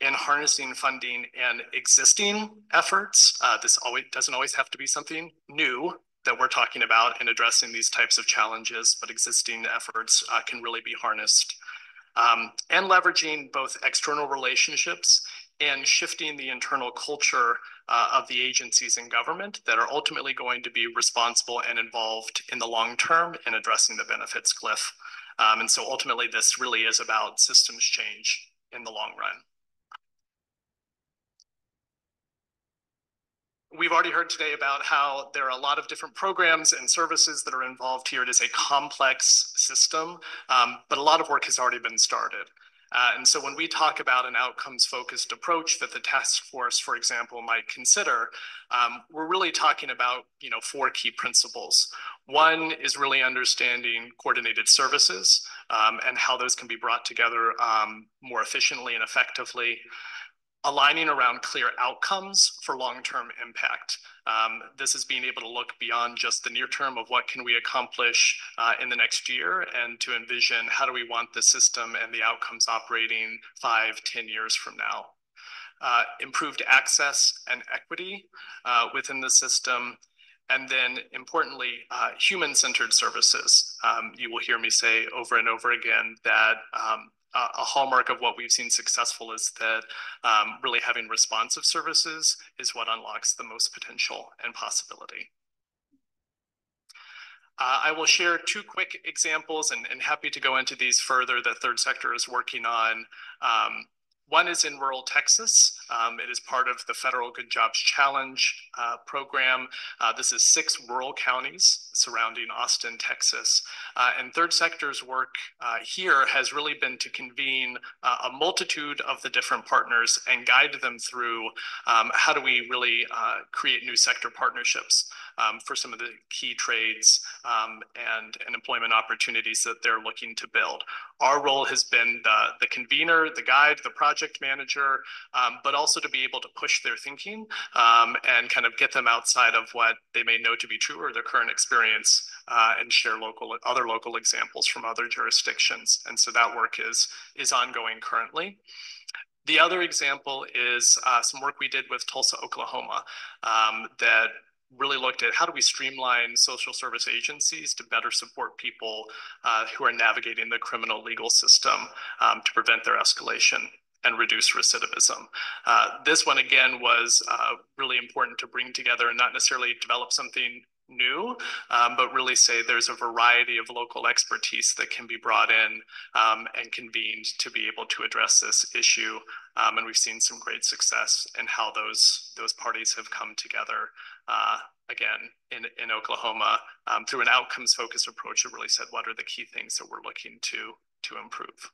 in harnessing funding and existing efforts. Uh, this always doesn't always have to be something new that we're talking about in addressing these types of challenges, but existing efforts uh, can really be harnessed. Um, and leveraging both external relationships and shifting the internal culture uh, of the agencies and government that are ultimately going to be responsible and involved in the long term in addressing the benefits cliff. Um, and so ultimately, this really is about systems change in the long run. We've already heard today about how there are a lot of different programs and services that are involved here. It is a complex system, um, but a lot of work has already been started. Uh, and so when we talk about an outcomes-focused approach that the task force, for example, might consider, um, we're really talking about, you know, four key principles. One is really understanding coordinated services um, and how those can be brought together um, more efficiently and effectively. Aligning around clear outcomes for long-term impact. Um, this is being able to look beyond just the near term of what can we accomplish uh, in the next year and to envision how do we want the system and the outcomes operating five, ten years from now. Uh, improved access and equity uh, within the system. And then importantly, uh, human-centered services. Um, you will hear me say over and over again that um, a hallmark of what we've seen successful is that um, really having responsive services is what unlocks the most potential and possibility. Uh, I will share two quick examples and, and happy to go into these further that third sector is working on. Um, one is in rural Texas. Um, it is part of the Federal Good Jobs Challenge uh, program. Uh, this is six rural counties surrounding Austin, Texas. Uh, and third sector's work uh, here has really been to convene uh, a multitude of the different partners and guide them through um, how do we really uh, create new sector partnerships um, for some of the key trades um, and, and employment opportunities that they're looking to build. Our role has been the, the convener, the guide, the project manager, um, but also to be able to push their thinking um, and kind of get them outside of what they may know to be true or their current experience uh, and share local other local examples from other jurisdictions. And so that work is, is ongoing currently. The other example is uh, some work we did with Tulsa, Oklahoma, um, that really looked at how do we streamline social service agencies to better support people uh, who are navigating the criminal legal system um, to prevent their escalation. and reduce recidivism. Uh, this one, again, was uh, really important to bring together and not necessarily develop something new, um, but really say there's a variety of local expertise that can be brought in um, and convened to be able to address this issue. Um, and we've seen some great success in how those, those parties have come together, uh, again, in, in Oklahoma, um, through an outcomes-focused approach that really said, what are the key things that we're looking to, to improve?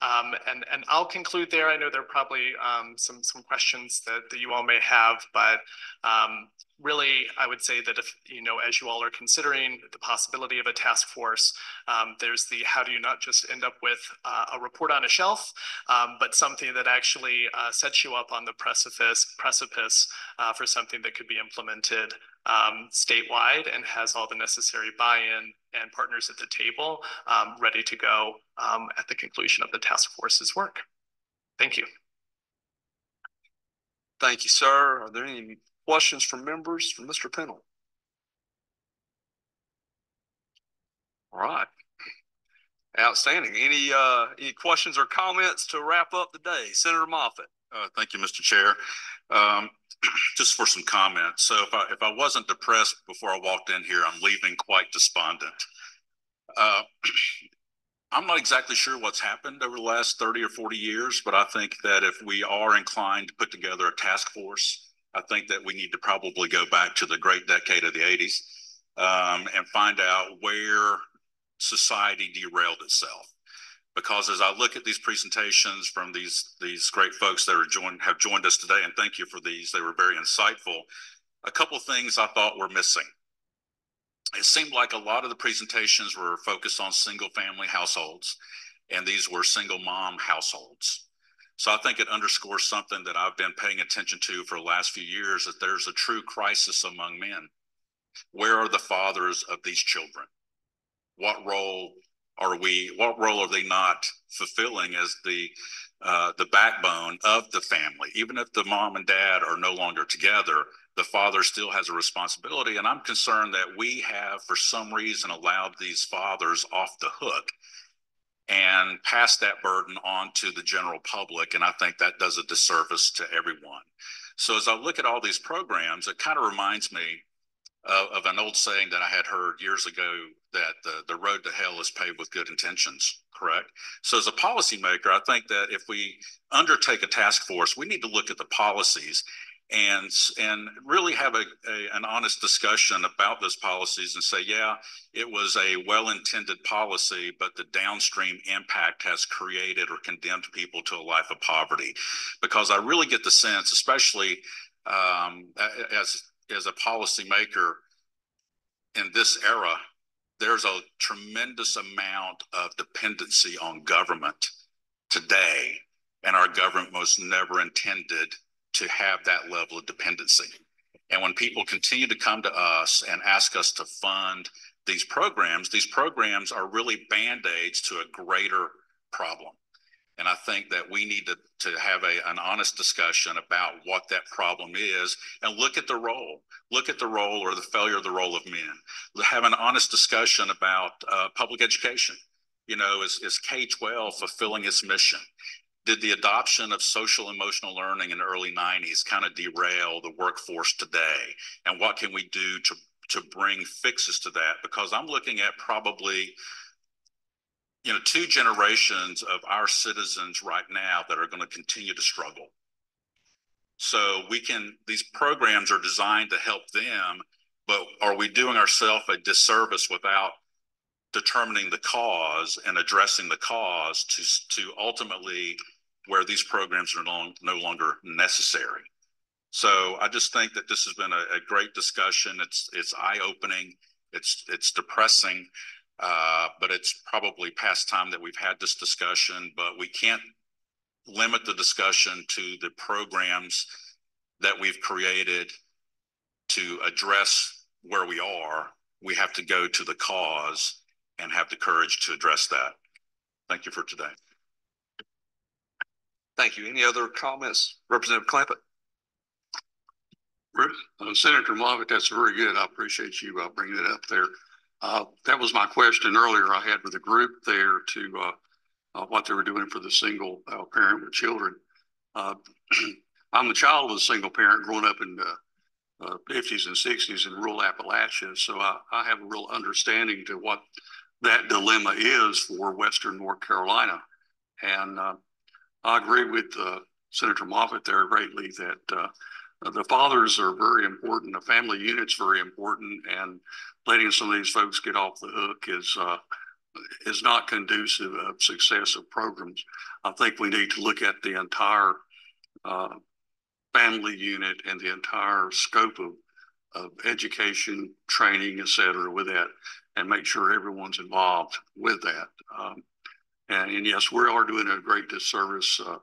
Um, and, and I'll conclude there. I know there are probably um, some, some questions that, that you all may have, but um, really, I would say that if, you know, as you all are considering the possibility of a task force, um, there's the how do you not just end up with uh, a report on a shelf, um, but something that actually uh, sets you up on the precipice, precipice uh, for something that could be implemented um, statewide and has all the necessary buy-in and partners at the table um, ready to go um, at the conclusion of the task force's work. Thank you. Thank you, sir. Are there any questions from members from Mister Pennell? All right. Outstanding. Any uh, any questions or comments to wrap up the day? Senator Moffitt. Uh, thank you, Mister Chair. Um, just for some comments. So if I, if I wasn't depressed before I walked in here, I'm leaving quite despondent. Uh, I'm not exactly sure what's happened over the last thirty or forty years, but I think that if we are inclined to put together a task force, I think that we need to probably go back to the great decade of the eighties um, and find out where society derailed itself. Because as I look at these presentations from these, these great folks that are joined, have joined us today, and thank you for these, they were very insightful, a couple of things I thought were missing. It seemed like a lot of the presentations were focused on single family households, and these were single mom households. So I think it underscores something that I've been paying attention to for the last few years, that there's a true crisis among men. Where are the fathers of these children? What role are we, what role are they not fulfilling as the, uh, the backbone of the family? Even if the mom and dad are no longer together, the father still has a responsibility. And I'm concerned that we have, for some reason, allowed these fathers off the hook and pass that burden on to the general public. And I think that does a disservice to everyone. So as I look at all these programs, it kind of reminds me of, of an old saying that I had heard years ago, that the, the road to hell is paved with good intentions, correct? So as a policymaker, I think that if we undertake a task force, we need to look at the policies and, and really have a, a, an honest discussion about those policies and say, yeah, it was a well-intended policy, but the downstream impact has created or condemned people to a life of poverty. Because I really get the sense, especially um, as, as a policymaker in this era, there's a tremendous amount of dependency on government today, and our government was never intended to have that level of dependency. And when people continue to come to us and ask us to fund these programs, these programs are really band-aids to a greater problem. And I think that we need to, to have a, an honest discussion about what that problem is and look at the role, look at the role or the failure of the role of men. Have an honest discussion about uh, public education. You know, is, is K twelve fulfilling its mission? Did the adoption of social emotional learning in the early nineties kind of derail the workforce today? And what can we do to, to bring fixes to that? Because I'm looking at probably, you know, two generations of our citizens right now that are going to continue to struggle. So we can, these programs are designed to help them, but are we doing ourselves a disservice without determining the cause and addressing the cause to, to ultimately where these programs are long, no longer necessary? So I just think that this has been a, a great discussion. It's, it's eye-opening. It's, it's depressing. Uh, but it's probably past time that we've had this discussion, but we can't limit the discussion to the programs that we've created to address where we are. We have to go to the cause and have the courage to address that. Thank you for today. Thank you. Any other comments? Representative Clampett. Uh, Senator Moffitt, that's very good. I appreciate you uh, bringing it up there. Uh, that was my question earlier I had with the group there to uh, uh, what they were doing for the single uh, parent with children. Uh, I'm the child of a single parent growing up in the uh, fifties and sixties in rural Appalachia. So I, I have a real understanding to what that dilemma is for Western North Carolina. And uh, I agree with uh, Senator Moffitt there greatly that uh, the fathers are very important. The family unit's very important, and letting some of these folks get off the hook is uh, is not conducive of success of programs. I think we need to look at the entire uh, family unit and the entire scope of, of education, training, et cetera, with that, and make sure everyone's involved with that. Um, and, and yes, we are doing a great disservice. Uh,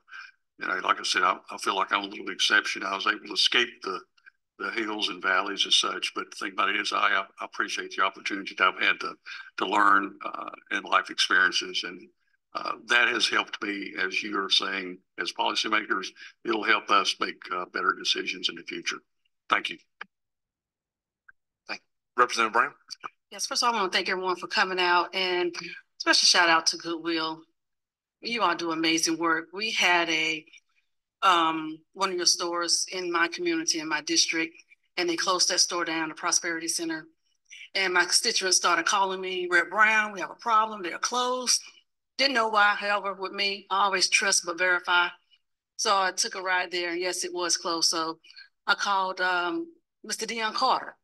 You know, like I said, I, I feel like I'm a little exception. I was able to escape the, the hills and valleys as such. But the thing about it is I, I appreciate the opportunity that I've had to, to learn uh, and life experiences. And uh, that has helped me, as you are saying, as policymakers, it'll help us make uh, better decisions in the future. Thank you. Thank you. Representative Brown. Yes, first of all, I want to thank everyone for coming out, and special shout out to Goodwill. You all do amazing work. We had a um, one of your stores in my community, in my district, and they closed that store down, the Prosperity Center. And my constituents started calling me, Rep Brown, we have a problem, they're closed. Didn't know why, however, with me, I always trust but verify. So I took a ride there, and yes, it was closed. So I called um, Mister Dion Carter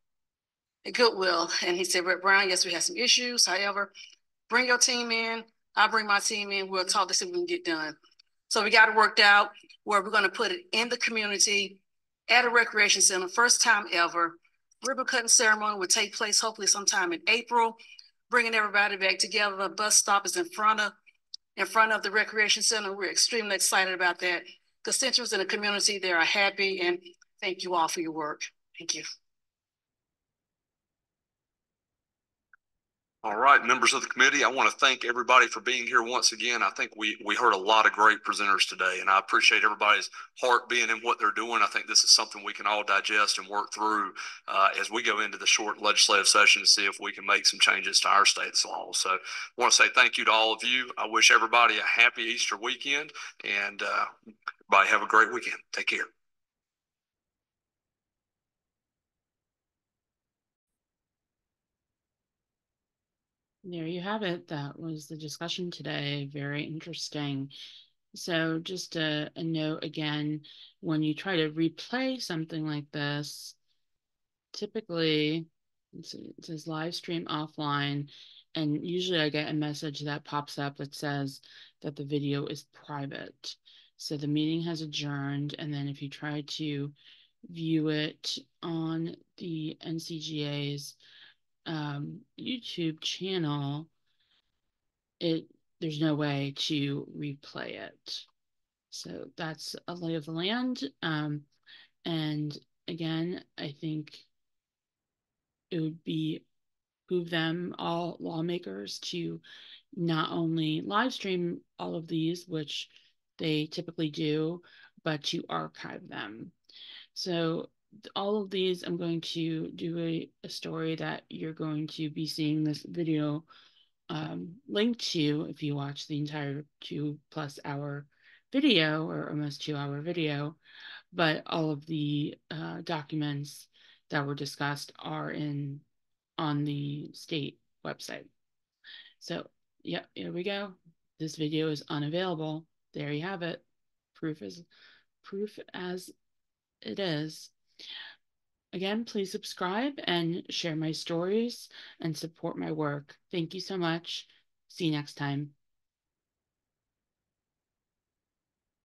at Goodwill, and he said, Rep Brown, yes, we had some issues. However, bring your team in. I'll bring my team in, we'll talk to see what we can get done. So we got it worked out where we're gonna put it in the community at a recreation center, first time ever. Ribbon cutting ceremony will take place hopefully sometime in April, bringing everybody back together. The bus stop is in front of, in front of the recreation center. We're extremely excited about that. Constituents in the community, they are happy, and thank you all for your work. Thank you. All right, members of the committee, I want to thank everybody for being here once again. I think we, we heard a lot of great presenters today, and I appreciate everybody's heart being in what they're doing. I think this is something we can all digest and work through uh, as we go into the short legislative session to see if we can make some changes to our state's law. So I want to say thank you to all of you. I wish everybody a happy Easter weekend, and uh, everybody have a great weekend. Take care. There you have it. That was the discussion today. Very interesting. So just a, a note again, when you try to replay something like this, typically it says live stream offline, and usually I get a message that pops up that says that the video is private. So the meeting has adjourned, and then if you try to view it on the N C G A's Um, YouTube channel, it there's no way to replay it. So that's a lay of the land. Um, and again, I think it would be behoove them, all lawmakers, to not only live stream all of these, which they typically do, but to archive them. So all of these, I'm going to do a, a story that you're going to be seeing this video um, linked to if you watch the entire two plus hour video, or almost two hour video. But all of the uh, documents that were discussed are in on the state website. So yeah, here we go. This video is unavailable. There you have it. Proof is proof as it is. Again, please subscribe and share my stories and support my work. Thank you so much. See you next time.